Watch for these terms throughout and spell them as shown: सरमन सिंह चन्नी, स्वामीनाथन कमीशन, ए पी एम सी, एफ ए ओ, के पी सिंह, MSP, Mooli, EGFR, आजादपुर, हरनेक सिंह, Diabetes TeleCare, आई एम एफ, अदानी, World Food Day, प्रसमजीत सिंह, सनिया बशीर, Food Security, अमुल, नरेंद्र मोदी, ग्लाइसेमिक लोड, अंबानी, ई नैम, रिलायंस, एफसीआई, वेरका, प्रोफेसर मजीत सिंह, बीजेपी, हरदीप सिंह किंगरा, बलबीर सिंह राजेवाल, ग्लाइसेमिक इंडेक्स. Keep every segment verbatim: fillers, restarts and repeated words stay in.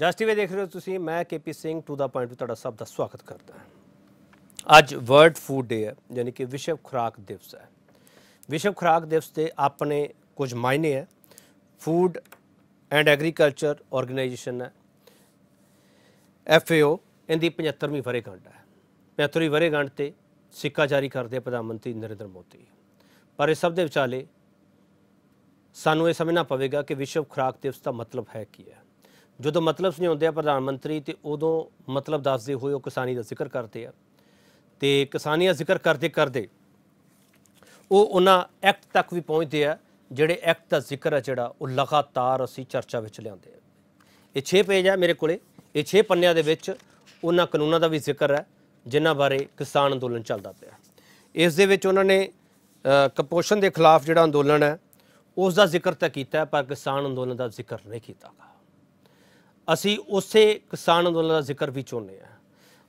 ਜਸ TV देख रहे हो ਤੁਸੀਂ। मैं के पी सिंह to the point ਤੁਹਾਡਾ ਸਭ ਦਾ स्वागत करता है। ਅੱਜ ਵਰਲਡ ਫੂਡ ਡੇ है, यानी कि विश्व खुराक दिवस है। विश्व खुराक दिवस के अपने कुछ मायने है। फूड एंड एग्रीकल्चर ऑर्गेनाइजेशन है एफ ए ओ, इनकी पचहत्तरवीं वरेगंढ है। पचहत्तरवीं वरेगंढ ते सिक्का जारी करते प्रधानमंत्री नरेंद्र मोदी। पर इस सब के विचाले सानू ये समझना पवेगा कि विश्व खुराक दिवस का मतलब है की है। जो मतलब समझाते प्रधानमंत्री तो उदों मतलब दसते हुए किसानी का जिक्र करते हैं, तो किसानी का जिक्र करते करते वो उन्होंने एक्ट तक भी पहुँचते हैं जोड़े एक्ट का जिक्र है जोड़ा वो लगातार असी चर्चा में लिया। ये छे पेज है मेरे को, छे पन्निया दे विच उन्हां कानूनों का भी जिक्र है जिन्हों बारे किसान अंदोलन चलता पाया। इस दे विच उन्होंने कुपोषण के खिलाफ जोड़ा अंदोलन है उसका जिक्र तो किया, पर किसान अंदोलन का जिक्र नहीं किया। असी उस किसान अंदोलन का जिक्र भी चाहते हैं।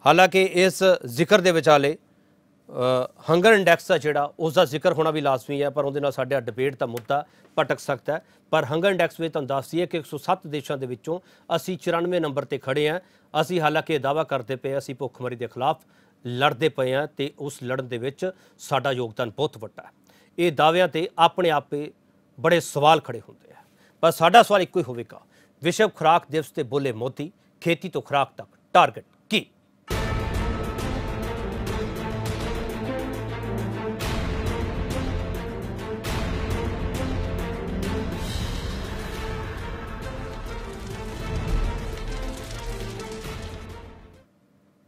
हालांकि इस जिक्र के विचाले हंगर इंडैक्स है जोड़ा उसका जिक्र होना भी लाजमी है, पर उहदे नाल साडा डिबेट का मुद्दा भटक सकता है। पर हंगर इंडैक्स में तुहानूं दस दईए कि एक सौ सत्त देशों के विचों असी चौरानवे नंबर पर खड़े हैं। असी हालांकि दावा करते पे असी भुखमरी के खिलाफ लड़ते पे हैं, तो उस लड़न दे विच साडा योगदान बहुत वड्डा है। ये दाव्यां ते अपने आप ही बड़े सवाल खड़े होंदे हैं, पर साडा सवाल इक्को ही होवेगा, विश्व खुराक दिवस ते बोले मोदी, खेती तो खुराक तक टारगेट की?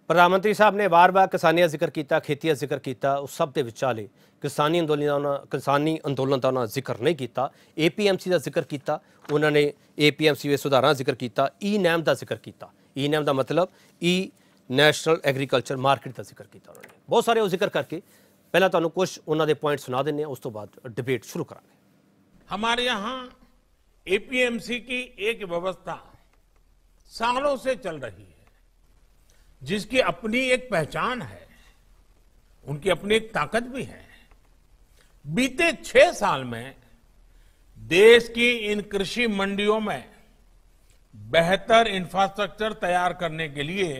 प्रधानमंत्री साहब ने बार बार किसानी का जिक्र किया, खेती का जिक्र किया, उस सब के विचाले किसानी अंदोलन का उन्होंने किसानी अंदोलन का उन्होंने जिक्र नहीं किया। ए पी एम सी का जिक्र किया, उन्होंने ए पी एम सी में सुधार का जिक्र किया। ई नैम का जिक्र किया, ई नैम का मतलब ई नैशनल एग्रीकल्चर मार्केट का जिक्र किया उन्होंने। बहुत सारे वो जिक्र करके पहले तुहानूं कुछ उन्होंने पॉइंट सुना देने, उस तो बाद डिबेट शुरू करांगे। हमारे यहाँ ए पी एम सी की एक व्यवस्था सालों से चल रही है जिसकी अपनी एक पहचान है, उनकी अपनी एक ताकत भी है। बीते छह साल में देश की इन कृषि मंडियों में बेहतर इंफ्रास्ट्रक्चर तैयार करने के लिए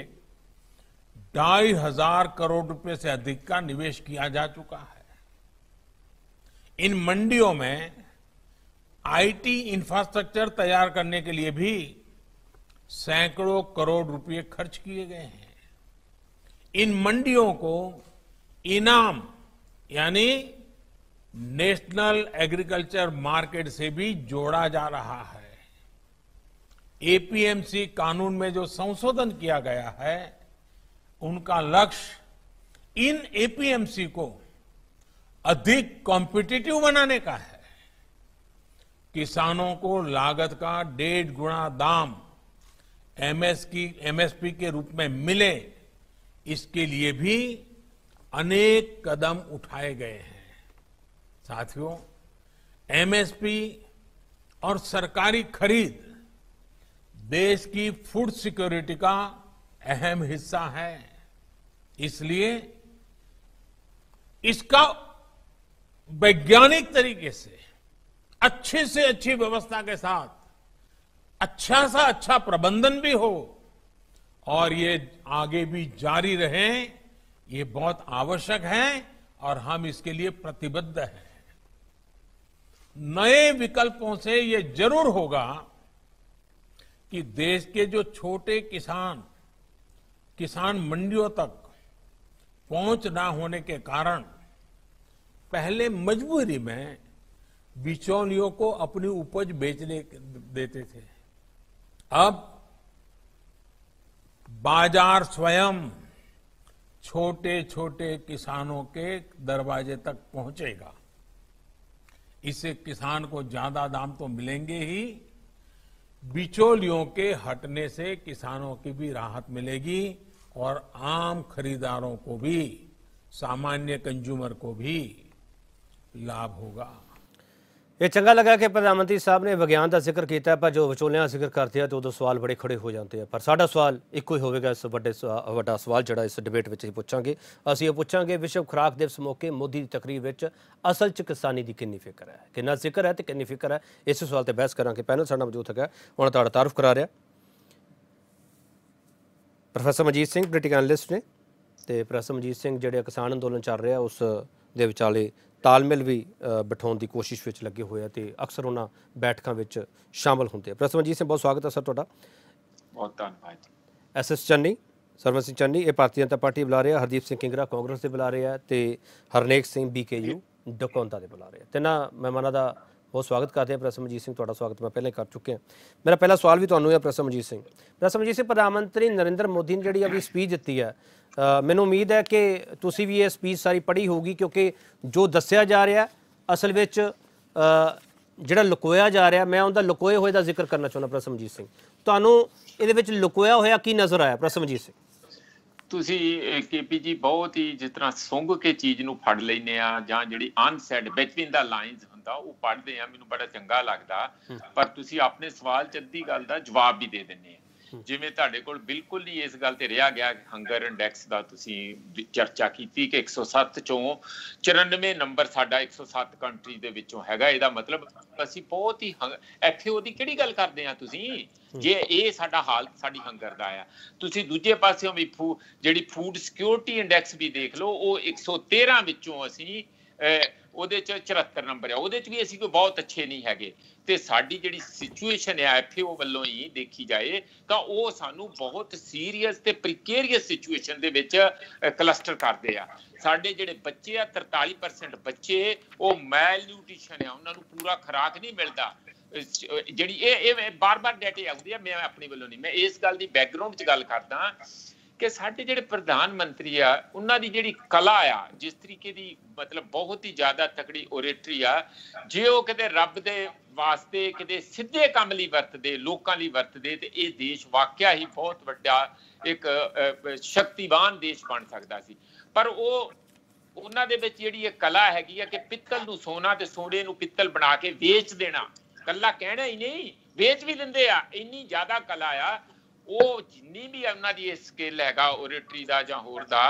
ढाई हजार करोड़ रुपए से अधिक का निवेश किया जा चुका है। इन मंडियों में आई टी इंफ्रास्ट्रक्चर तैयार करने के लिए भी सैकड़ों करोड़ रुपए खर्च किए गए हैं। इन मंडियों को इनाम यानी नेशनल एग्रीकल्चर मार्केट से भी जोड़ा जा रहा है। ए पी एम सी कानून में जो संशोधन किया गया है उनका लक्ष्य इन ए पी एम सी को अधिक कॉम्पिटिटिव बनाने का है। किसानों को लागत का डेढ़ गुना दाम एम एस की एम एस पी के रूप में मिले, इसके लिए भी अनेक कदम उठाए गए हैं। साथियों, एम एस पी और सरकारी खरीद देश की फूड सिक्योरिटी का अहम हिस्सा है, इसलिए इसका वैज्ञानिक तरीके से अच्छे से अच्छी व्यवस्था के साथ अच्छा सा अच्छा प्रबंधन भी हो और ये आगे भी जारी रहे, ये बहुत आवश्यक है और हम इसके लिए प्रतिबद्ध हैं। नए विकल्पों से ये जरूर होगा कि देश के जो छोटे किसान किसान मंडियों तक पहुंच ना होने के कारण पहले मजबूरी में बिचौलियों को अपनी उपज बेचने देते थे, अब बाजार स्वयं छोटे छोटे किसानों के दरवाजे तक पहुंचेगा। इससे किसान को ज्यादा दाम तो मिलेंगे ही, बिचौलियों के हटने से किसानों की भी राहत मिलेगी और आम खरीदारों को भी, सामान्य कंज्यूमर को भी लाभ होगा। ये चंगा लगा कि प्रधानमंत्री साहब ने विज्ञान का जिक्र किया, पर जो विचोलियां का जिक्र करते हैं तो उदो सवाल बड़े खड़े हो जाते हैं। पर साडा सवाल इक्को ही होगा, इस वड्डे वड्डा सवाल जो इस डिबेट में पूछांगे, असीं ये पूछांगे विश्व खुराक दिवस मौके मोदी की तकरीब में असल च किसानी की किन्नी फिक्र है, किन्ना जिक्र है तो किन्नी फिक्र है। इस सवाल पर बहस करांगे। पैनल साडा मौजूद है, उन्हां दा तारुफ करा रहा प्रोफेसर मजीत सिंह पोलिटिकल एनालिस्ट ने तो प्रोफेसर मजीत सिंह जोड़े किसान अंदोलन चल रहा उस दे विचाले तालमेल भी बिठाने की कोशिश में लगे हुए हैं तो अक्सर उन्होंने बैठकों में शामिल होंगे। प्रोफेसर मजीत सिंह बहुत स्वागत है सर तुहाडा। बहुत धन्यवाद। एस एस चन्नी सरमन सिंह चन्नी ये भारतीय जनता पार्टी बुला रहे, हरदीप सिंह किंगरा कांग्रेस के बुला रहे हैं तो हरनेक सिंह B K U Dakaunda के बुला रहे हैं। तिना मेहमानों का बहुत स्वागत करते हैं। प्रोफेसर मजीत सिंह तुहाडा स्वागत मैं पहले कर चुके हैं। मेरा पहला सवाल भी तुहानूं है प्रोफेसर मजीत सिंह। प्रोफेसर मजीत सिंह प्रधानमंत्री नरेंद्र मोदी ने जी अभी स्पीच दी है, मैंने उम्मीद है कि तुसी भी ये स्पीच सारी पढ़ी होगी क्योंकि जो दस्या जा रहा असल में जिहड़ा लुकोया जा रहा मैं उनका लुकोए हुए का जिक्र करना चाहता। प्रोफेसर मजीत सिंह तुहानूं इहदे विच लुकोया होया की नज़र आया? प्रोफेसर मजीत सिंह तुसी के पी जी बहुत ही जिस तरह सुंघ के चीज़ नूं फड़ लैंदे आ जां जिहड़ी अनसेड बिटवीन द लाइन्स ਹੁੰਦਾ ਉਹ पढ़ते हैं, ਮੈਨੂੰ बड़ा चंगा लगता। पर तुसी अपने सवाल च अद्धी गल दा जवाब भी दे दिंदे आ, जिवें तुहाडे कोल बिल्कुल नहीं इस गल ते रहा गया। हंगर इंडैक्स दा तुसी चर्चा कीती कि एक सौ सत्त चों चौरानवे नंबर साडा एक सौ सत्त कंट्री दे विचों हैगा। इहदा मतलब असीं बहुत ही एफओ दी किहड़ी गल करदे आ तुसी जे ये साडा हाल साडी हंगर दा आ। तुसी दूजे पासेओं भी फू जिहड़ी फूड सिक्योरिटी इंडैक्स भी देख लो वह एक सौ तेरह विचों असीं ਉਹਦੇ ਚ चौहत्तर ਨੰਬਰ ਆ, ਉਹਦੇ ਚ ਵੀ ਅਸੀਂ ਕੋਈ ਬਹੁਤ ਅੱਛੇ ਨਹੀਂ ਹੈਗੇ। ਤੇ ਸਾਡੀ ਜਿਹੜੀ ਸਿਚੁਏਸ਼ਨ ਹੈ ਐਫਏਓ ਵੱਲੋਂ ਹੀ ਦੇਖੀ ਜਾਏ ਤਾਂ ਉਹ ਸਾਨੂੰ ਬਹੁਤ ਸੀਰੀਅਸ ਤੇ ਪ੍ਰੀਕੇਰੀਅਸ ਸਿਚੁਏਸ਼ਨ ਦੇ ਵਿੱਚ ਕਲਸਟਰ ਕਰਦੇ ਆ। ਸਾਡੇ ਜਿਹੜੇ ਬੱਚੇ ਆ ਤਰਤਾਲੀ ਪਰਸੈਂਟ ਬੱਚੇ ਉਹ ਮੈਲ ਨਿਊਟ੍ਰੀਸ਼ਨ ਆ, ਉਹਨਾਂ ਨੂੰ ਪੂਰਾ ਖੁਰਾਕ ਨਹੀਂ ਮਿਲਦਾ। ਜਿਹੜੀ ਇਹ ਇਹ ਬਾਰ-ਬਾਰ ਡਾਟੇ ਆਉਂਦੀ ਆ, ਮੈਂ ਆਪਣੇ ਵੱਲੋਂ ਨਹੀਂ, ਮੈਂ ਇਸ ਗੱਲ ਦੀ ਬੈਕਗ੍ਰਾਉਂਡ 'ਚ ਗੱਲ ਕਰਦਾ कि साढ़े जिहड़े प्रधानमंत्री आ उन्हां दी जिहड़ी कला आ जिस तरीके दी मतलब बहुत ही ज्यादा तकड़ी ओरेटरी आ, जे वो किते रब दे वास्ते किते सीधे काम लई वरतदे लोकां लई वरतदे ते इह देश वाकया ही बहुत वड्डा एक शक्तिवान देश बन सकदा सी। पर ओह उन्हां दे विच जिहड़ी इह कला हैगी आ कि पित्तल नूं सोना ते सोने नूं पित्तल बना के वेच देना, कला कहना ही नहीं वेच भी दिंदे आ, इन्नी ज्यादा कला आ। ਉਹ ਜਿੰਨੀ ਵੀ ਉਹਨਾਂ ਦੀ ਸਕਿੱਲ ਹੈਗਾ ਓਰੇਟਰੀ ਦਾ ਜਾਂ ਹੋਰ ਦਾ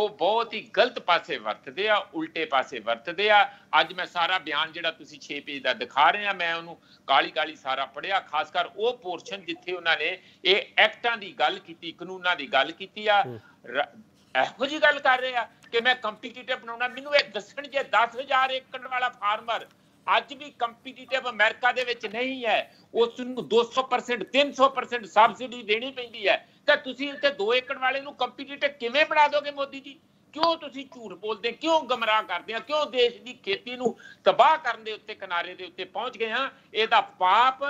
ਉਹ ਬਹੁਤ ਹੀ ਗਲਤ ਪਾਸੇ ਵਰਤਦੇ ਆ, ਉਲਟੇ ਪਾਸੇ ਵਰਤਦੇ ਆ। ਅੱਜ ਮੈਂ ਸਾਰਾ ਬਿਆਨ ਜਿਹੜਾ ਤੁਸੀਂ ਛੇ ਪੇਜ ਦਾ ਦਿਖਾ ਰਹੇ ਆ ਮੈਂ ਉਹਨੂੰ ਕਾਲੀ ਕਾਲੀ ਸਾਰਾ ਪੜਿਆ, ਖਾਸ ਕਰ ਉਹ ਪੋਰਸ਼ਨ ਜਿੱਥੇ ਉਹਨਾਂ ਨੇ ਇਹ ਐਕਟਾਂ ਦੀ ਗੱਲ ਕੀਤੀ, ਕਾਨੂੰਨਾਂ ਦੀ ਗੱਲ ਕੀਤੀ ਆ। ਇਹੋ ਜਿਹੀ ਗੱਲ ਕਰ ਰਹੇ ਆ ਕਿ ਮੈਂ ਕੰਪੀਟੀਟਿਵ ਬਣਾਉਣਾ। ਮੈਨੂੰ ਇਹ ਦੱਸਣ ਜੇ ਦਸ ਹਜ਼ਾਰ ਏਕੜ ਵਾਲਾ ਫਾਰਮਰ आज भी कंपीटिटिव अमेरिका दे विच नहीं है, उसनूं दो सौ परसेंट तीन सौ परसेंट सबसिडी देनी पैंदी है। तां तुसीं इत्थे दो एकड़ वाले नूं कंपीटिटिव किवें बना दोगे मोदी जी? क्यों तुसीं झूठ बोलदे, क्यों गमराह करदे हो, क्यों देश दी खेती नूं तबाह करन दे उत्ते किनारे दे उत्ते पहुंच गए हां। इहदा पाप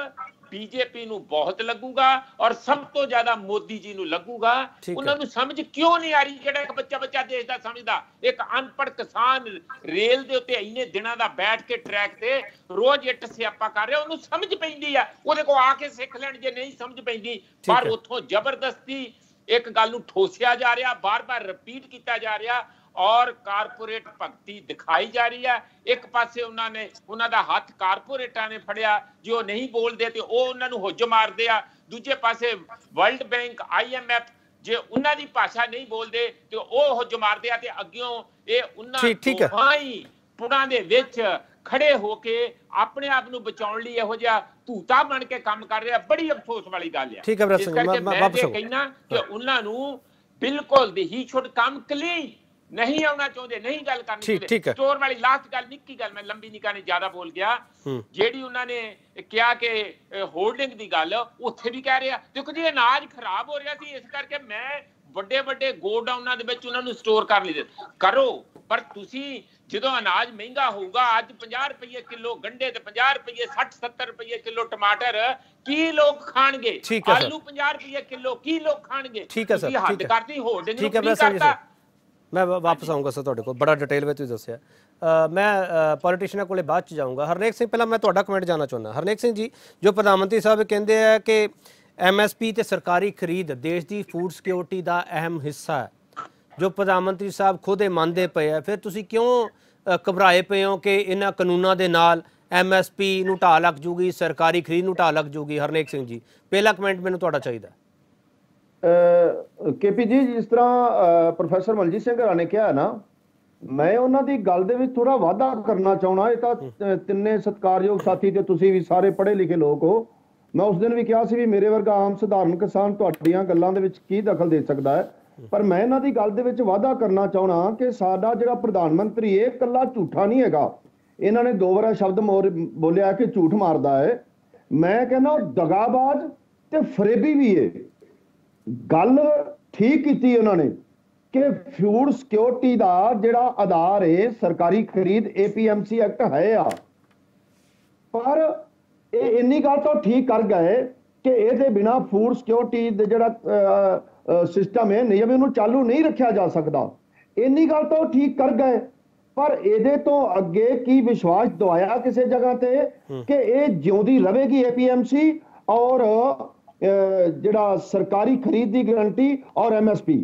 बीजेपी नूं बहुत लगूगा और सब तो ज्यादा मोदी जी नूं लगूगा। उन्हां नूं समझ क्यों नहीं आ रही जिहड़ा एक बच्चा बच्चा देश दा समझदा, एक अनपढ़ किसान रेल दे उत्ते इन्ने दिनां दा बैठ के ट्रैक ते रोज इट सियापा कर रिहा, उन्हूं समझ पैंदी आ, ओहदे कोल आ के सिख लैण जे नहीं समझ पैंदी। पर उत्थों जबरदस्ती एक गल नूं ठोसिया जा रहा, बार बार रिपीट किया जा रहा और कारपोरेट भगती दिखाई जा रही है। एक पासे उन्होंने उन्होंने हथ कारपोरेटा ने फड़िया जो नहीं बोलते तो उन्होंने हुज मारते हैं, दूजे पासे world bank आई एम एफ जे उन्होंने भाषा नहीं बोलते तो वह हुज मारते हैं। तो अग्यों ये उन्होंने पुणा दे विच खड़े होके अपने आप नूं बचाउण लई इहो जिहा धूता बन के काम कर रहे हैं। बड़ी अफसोस वाली गल है। ठीक है इस करके मैं ये कहना कि उन्हां नूं बिल्कुल दी ही शुड कम क्लीन नहीं आना चाहते, नहीं गल करनी चाहिए। स्टोर वाली लास्ट गल निक्की गल मैं लंबी निकाह ने ज्यादा बोल गया, जेडी उन्होंने कहा कि होल्डिंग की गल उत्थे भी कह रहे हैं। देखो जी अनाज खराब हो रहा सी इस करके मैं ਵੱਡੇ ਵੱਡੇ ਗੋਡਾਊਨਾਂ ਦੇ ਵਿੱਚ ਉਹਨਾਂ ਨੂੰ ਸਟੋਰ ਕਰ ਲਈ ਕਰੋ, ਪਰ ਤੁਸੀਂ ਜਦੋਂ ਅਨਾਜ ਮਹਿੰਗਾ ਹੋਊਗਾ ਅੱਜ ਪੰਜਾਹ ਰੁਪਏ ਕਿਲੋ ਗੰਡੇ ਤੇ ਪੰਜਾਹ ਰੁਪਏ ਸੱਠ ਸੱਤਰ ਰੁਪਏ ਕਿਲੋ ਟਮਾਟਰ ਕੀ ਲੋਕ ਖਾਣਗੇ? ਆਲੂ ਪੰਜਾਹ ਰੁਪਏ ਕਿਲੋ ਕੀ ਲੋਕ ਖਾਣਗੇ? ਤੁਸੀਂ ਹੱਦ ਕਰਤੀ ਹੋਲਡਿੰਗ ਨੂੰ ਕੀ ਕਰਤਾ। मैं वापस आऊँगा सर तुहाडे कोल, बड़ा डिटेल में तुसीं दस्सिया, मैं पॉलिटिशियन कोले बाद च जाऊँगा। हरनेक सिंह पहला मैं तुहाडा कमेंट जानना चाहुंदा। हरनेक सिंह जी जो प्रधानमंत्री साहब कहिंदे आ कि एम एस पी तो सरकारी खरीद देश की फूड सिक्योरिटी का अहम हिस्सा है, जो प्रधानमंत्री साहब खुद ही मानते पे है, फिर तुसी क्यों घबराए पे हो कि इन्हां कानूनों के नाल एम एस पी नूं ढा लग जूगी, सरकारी खरीद नूं ढा लग जूगी? हरनेक सिंह जी पहला कमेंट मैनूं तुहाडा चाहिए। के पी जी जिस तरह प्रोफेसर मलजीत सिंह राणे ने कहा ना, मैं उन्होंने गल दे विच थोड़ा वाधा करना चाहना। ये तो तिन्ने सत्कारयोग साथी ते तुसी भी सारे पढ़े लिखे लोग हो, मैं उस दिन भी कहा सी भी मेरे वर्गा आम साधारण किसान ਤੁਹਾਡੀਆਂ ਗੱਲਾਂ ਦੇ ਵਿੱਚ ਕੀ ਦਖਲ ਦੇ ਸਕਦਾ है, पर मैं इन्हां दी गल दे विच वादा करना चाहना कि साडा जिहड़ा प्रधानमंत्री इह कल्ला झूठा नहीं हैगा। इन्हां ने दो बार शब्द मोर बोलिया कि झूठ मारदा है, मैं कहना दगाबाज ते फरेबी भी है। गल ठीक कीती उन्होंने कि फूड सिक्योरिटी का जिहड़ा आधार है सरकारी खरीद ए पी एम सी act है आ, पर इन्नी गल तो ठीक कर गए कि ये बिना फूड सिक्योरिटी जो सिस्टम है नियम इन्हू चालू नहीं रखा जा सकता। इन्नी गल तो ठीक कर गए, पर ये तो अगे की विश्वास दवाया किसी जगह से कि ये ज्योंदी रहेगी ए पी एम सी और जो सरकारी खरीद की गारंटी और एम एस पी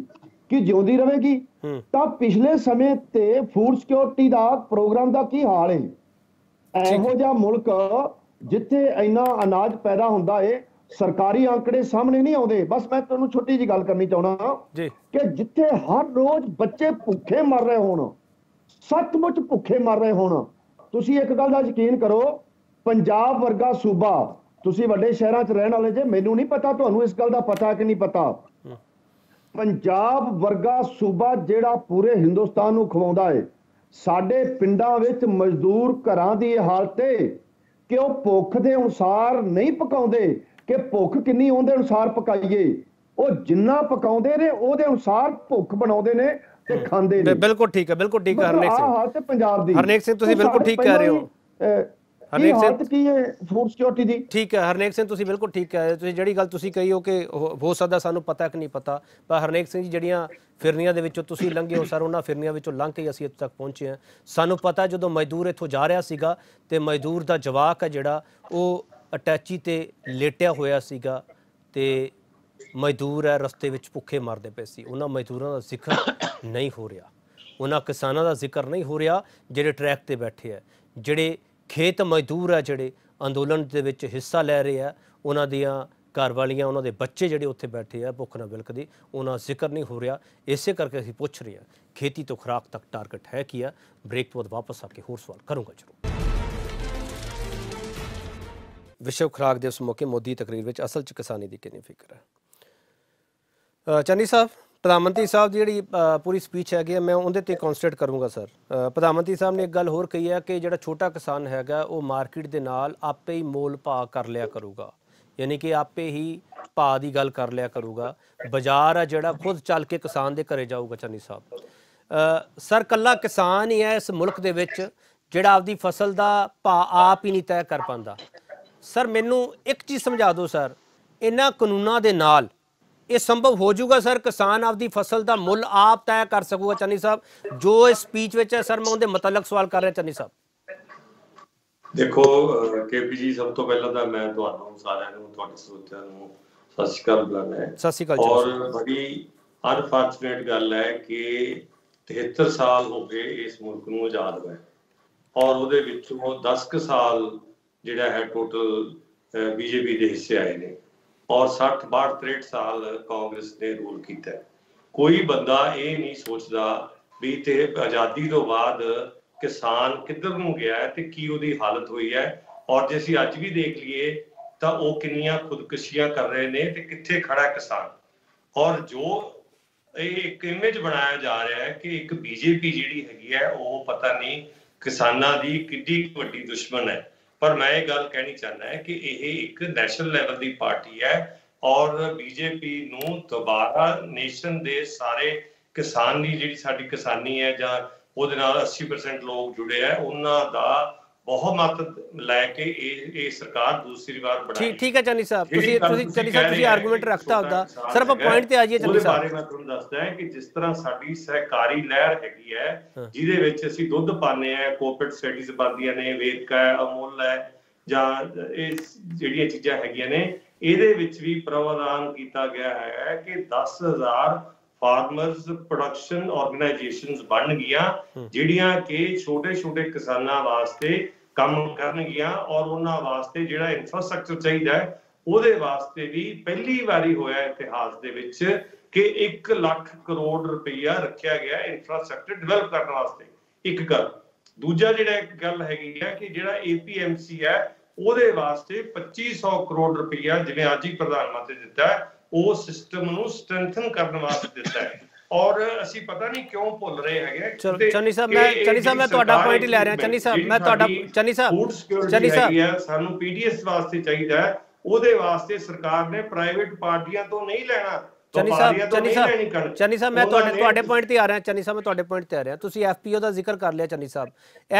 की ज्योंदी रहेगी। तो पिछले समय से फूड सिक्योरिटी का प्रोग्राम का की हाल है? इहो जिहा मुल्क जिथे इन्ना अनाज पैदा होंदा है सरकारी आंकड़े सामने नहीं आते। बस मैं तुहानू छोटी जी गल करनी चाहना कि जिथे हर रोज बच्चे भुखे मर रहे होण, सचमुच भुखे मर रहे होण, तुसी एक गल दा यकीन करो पंजाब वर्गा सूबा, तुसी वड्डे शहरां च रहण वाले जे, मैनू नहीं पता तुहानू इस गल दा पता कि नहीं पता, पंजाब वर्गा सूबा जिहड़ा पूरे हिंदुस्तान नू खवाउंदा है, साडे पिंडां विच मजदूर घरां दी हालत है कि वह भुख के अनुसार नहीं पकाते कि भुख किन्नी उनके अनुसार पकाइए, वह जिन्ना पकाते ने उहदे अनुसार भुख बनाते ने ते खांदे ने। बिल्कुल ठीक है, बिल्कुल ठीक है हरनेक सिंह, हालत पंजाब दी। हरनेक सिंह तुसीं बिल्कुल ठीक कह रहे हो, हरनेक सिंह की फूड सिक्योरिटी दी ठीक है। हरनेक सिंह तुसीं बिल्कुल ठीक कह रहे हो, तुसीं जिहड़ी गल तुसीं कही हो कि हो सकदा सानूं पता कि नहीं पता, पर हरनेक सिंह जी जिहड़ियां ਫਿਰਨੀਆਂ ਦੇ ਵਿੱਚੋਂ ਤੁਸੀਂ ਲੰਘੇ ਹੋ ਸਰ, ਉਹਨਾਂ ਫਿਰਨੀਆਂ ਵਿੱਚੋਂ ਲੰਘ ਕੇ ਅਸੀਂ ਇੱਥੇ ਤੱਕ ਪਹੁੰਚੇ ਹਾਂ। ਸਾਨੂੰ ਪਤਾ ਜਦੋਂ ਮਜ਼ਦੂਰ ਇੱਥੋਂ ਜਾ ਰਿਹਾ ਸੀਗਾ ਤੇ ਮਜ਼ਦੂਰ ਦਾ ਜਵਾਕ ਆ ਜਿਹੜਾ ਉਹ ਅਟੈਚੀ ਤੇ ਲੇਟਿਆ ਹੋਇਆ ਸੀਗਾ ਤੇ ਮਜ਼ਦੂਰ ਹੈ ਰਸਤੇ ਵਿੱਚ ਭੁੱਖੇ ਮਰਦੇ ਪਏ ਸੀ। ਉਹਨਾਂ ਮਜ਼ਦੂਰਾਂ ਦਾ ਜ਼ਿਕਰ ਨਹੀਂ ਹੋ ਰਿਹਾ, ਉਹਨਾਂ ਕਿਸਾਨਾਂ ਦਾ ਜ਼ਿਕਰ ਨਹੀਂ ਹੋ ਰਿਹਾ ਜਿਹੜੇ ਟਰੈਕ ਤੇ ਬੈਠੇ ਆ, ਜਿਹੜੇ ਖੇਤ ਮਜ਼ਦੂਰ ਆ, ਜਿਹੜੇ ਅੰਦੋਲਨ ਦੇ ਵਿੱਚ ਹਿੱਸਾ ਲੈ ਰਹੇ ਆ, ਉਹਨਾਂ ਦੀਆਂ घर वालियां, उन्होंने बच्चे जोड़े उत्थे बैठे है भुख न बिलकदे, उन्होंने जिक्र नहीं हो रहा। इस करके असीं पुछ रहे हैं खेती तो खुराक तक टारगेट है कि है। ब्रेक तो बाद वापस आके होर सवाल करूँगा जरूर। विश्व खुराक दिवस मौके मोदी तकरीर में असल च किसानी की कितनी फिक्र है? चन्नी साहब, प्रधानमंत्री साहब की जी पूरी स्पीच हैगी है, मैं उन्हें ते कॉन्सनट्रेट करूँगा सर। प्रधानमंत्री साहब ने एक गल होर कही है कि जो छोटा किसान हैगा वो मार्केट के नाल आपे ही मोल भाव कर लिया करूँगा, यानी कि आपे ही भाव की गल कर लिया करूँगा, बाजार है जोड़ा खुद चल के किसान के घरें जाऊगा। चन्नी साहब, सर कला किसान ही है इस मुल्क के विच जिहड़ा आपकी फसल का भाव आप ही नहीं तय कर पाता। सर मैनू एक चीज़ समझा दो सर, इन्हां कानूनां दे नाल ये संभव हो जाऊगा सर, किसान आपकी फसल का मुल आप तय कर सकूगा? चन्नी साहब जो इस स्पीच विच है सर, मैं उनके मतलब सवाल कर रहा। चन्नी साहब देखो के पी जी, सब तो पहला तो मैं ਤੁਹਾਨੂੰ ਸਾਰਿਆਂ ਨੂੰ ਤੁਹਾਡੇ ਸਰੋਤਿਆਂ ਨੂੰ ਸਤਿ ਸ਼੍ਰੀ ਅਕਾਲ ਬੁਲਾਉਂਦਾ ਹਾਂ। ਸਤਿ ਸ਼੍ਰੀ ਅਕਾਲ। ਔਰ ਬੜੀ ਅਨਫੋਰਚੂਨੇਟ ਗੱਲ ਹੈ ਕਿ तिहत्तर ਸਾਲ ਹੋ ਗਏ ਇਸ ਮੁਲਕ ਨੂੰ ਆਜ਼ਾਦ ਹੋਏ, ਔਰ ਉਹਦੇ ਵਿੱਚੋਂ दस ਕ ਸਾਲ ਜਿਹੜਾ ਹੈ ਟੋਟਲ ਬੀਜੇਪੀ ਦੇ ਹਿੱਸੇ ਆਏ ਨੇ, ਔਰ साठ बासठ तिरसठ ਸਾਲ ਕਾਂਗਰਸ ਨੇ ਰੂਲ ਕੀਤਾ। ਕੋਈ ਬੰਦਾ ਇਹ ਨਹੀਂ ਸੋਚਦਾ ਵੀ ਤੇ ਆਜ਼ਾਦੀ ਤੋਂ ਬਾਅਦ किसान किधर नूं गया है ते की उहदी हालत हुई है, और जे असीं अज भी देख लीए तां ओह किन्नियां खुदकुशियां कर रहे ने ते कित्थे खड़ा किसान। और जो एक इमेज बनाया जा रहा है कि एक बीजेपी जिहड़ी हैगी है ओह पता नहीं किसानां दी किड्डी वड्डी दुश्मन है, पर मैं ये गल कहनी चाहना है कि यह एक नैशनल लैवल की पार्टी है, और बीजेपी नूं दोबारा नेशन दे सारे किसान दी जिहड़ी साडी किसानी है जां ਉਹਦੇ ਨਾਲ अस्सी परसेंट ਲੋਕ ਜੁੜੇ ਆ, ਉਹਨਾਂ ਦਾ ਬਹੁਮਤ ਲੈ ਕੇ ਇਹ ਇਹ ਸਰਕਾਰ ਦੂਸਰੀ ਵਾਰ ਬਣਾਈ। ਠੀਕ ਠੀਕ ਹੈ ਚੰਨੀ ਸਾਹਿਬ, ਤੁਸੀਂ ਤੁਸੀਂ ਚੰਨੀ ਸਾਹਿਬ ਤੁਸੀਂ ਆਰਗੂਮੈਂਟ ਰੱਖਤਾ ਹੁੰਦਾ ਸਰ, ਆਪਾਂ ਪੁਆਇੰਟ ਤੇ ਆ ਜਾਈਏ। ਚੰਨੀ ਸਾਹਿਬ ਉਹਦੇ ਬਾਰੇ ਮੈਂ ਤੁਹਾਨੂੰ ਦੱਸਦਾ ਹਾਂ ਕਿ ਜਿਸ ਤਰ੍ਹਾਂ ਸਾਡੀ ਸਹਿਕਾਰੀ ਲਹਿਰ ਹੈਗੀ ਹੈ, ਜਿਹਦੇ ਵਿੱਚ ਅਸੀਂ ਦੁੱਧ ਪਾਣੇ ਆ, ਕੋਆਪਰੇਟ ਸੋਸਾਇਟੀਜ਼ ਬਣਦੀਆਂ ਨੇ, ਵੇਰਕਾ ਹੈ, ਅਮੁੱਲ ਹੈ, ਜਾਂ ਇਹ ਜਿਹੜੀਆਂ ਚੀਜ਼ਾਂ ਹੈਗੀਆਂ ਨੇ, ਇਹਦੇ ਵਿੱਚ ਵੀ ਪ੍ਰਵਾਨ ਕੀਤਾ ਗਿਆ ਹੈ ਕਿ दस हज़ार फार्मर्स प्रोडक्शन ऑर्गेनाइजेशंस बन गया जिहड़ियां के छोटे छोटे किसानां वास्ते काम करनगियां, और उन्हां वास्ते जिहड़ा इंफ्रास्ट्रक्चर चाहिए उहदे वास्ते भी पहली वारी होया इतिहास दे विच कि एक लाख करोड़ रुपया रखा गया इंफ्रास्ट्रक्चर डिवेलप करने वास्ते। एक गल दूजा जिहड़ा गल हैगी है कि जिहड़ा ए पी एम सी है ਉਹਦੇ ਵਾਸਤੇ पच्चीस सौ ਕਰੋੜ ਰੁਪਇਆ ਜਿਵੇਂ ਅੱਜ ਹੀ ਪ੍ਰਧਾਨ ਮੰਤਰੀ ਦਿੱਤਾ ਹੈ ਉਹ ਸਿਸਟਮ ਨੂੰ ਸਟਰੈਂਥਨ ਕਰਨ ਵਾਸਤੇ ਦਿੱਤਾ ਹੈ। और ਅਸੀਂ ਪਤਾ ਨਹੀਂ ਕਿਉਂ ਭੁੱਲ ਰਹੇ ਹੈਗੇ। ਚੰਨੀ ਸਾਹਿਬ ਮੈਂ ਚੰਨੀ ਸਾਹਿਬ ਮੈਂ ਤੁਹਾਡਾ ਪੁਆਇੰਟ ਲੈ ਰਿਹਾ। ਚੰਨੀ ਸਾਹਿਬ ਮੈਂ ਤੁਹਾਡਾ ਚੰਨੀ ਸਾਹਿਬ ਚੰਨੀ ਸਾਹਿਬ ਸਾਨੂੰ ਪੀਡੀਐਸ ਵਾਸਤੇ ਚਾਹੀਦਾ ਹੈ, ਉਹਦੇ ਵਾਸਤੇ ਸਰਕਾਰ ਨੇ ਪ੍ਰਾਈਵੇਟ ਪਾਰਟੀਆਂ ਤੋਂ ਨਹੀਂ ਲੈਣਾ। ਚੰਨੀ ਸਾਹਿਬ ਚੰਨੀ ਸਾਹਿਬ ਚੰਨੀ ਸਾਹਿਬ ਮੈਂ ਤੁਹਾਡੇ ਤੁਹਾਡੇ ਪੁਆਇੰਟ ਤੇ ਆ ਰਿਹਾ। ਚੰਨੀ ਸਾਹਿਬ ਮੈਂ ਤੁਹਾਡੇ ਪੁਆਇੰਟ ਤੇ ਆ ਰਿਹਾ। ਤੁਸੀਂ ਐਫਪੀਓ ਦਾ ਜ਼ਿਕਰ ਕਰ ਲਿਆ ਚੰਨੀ ਸਾਹਿਬ।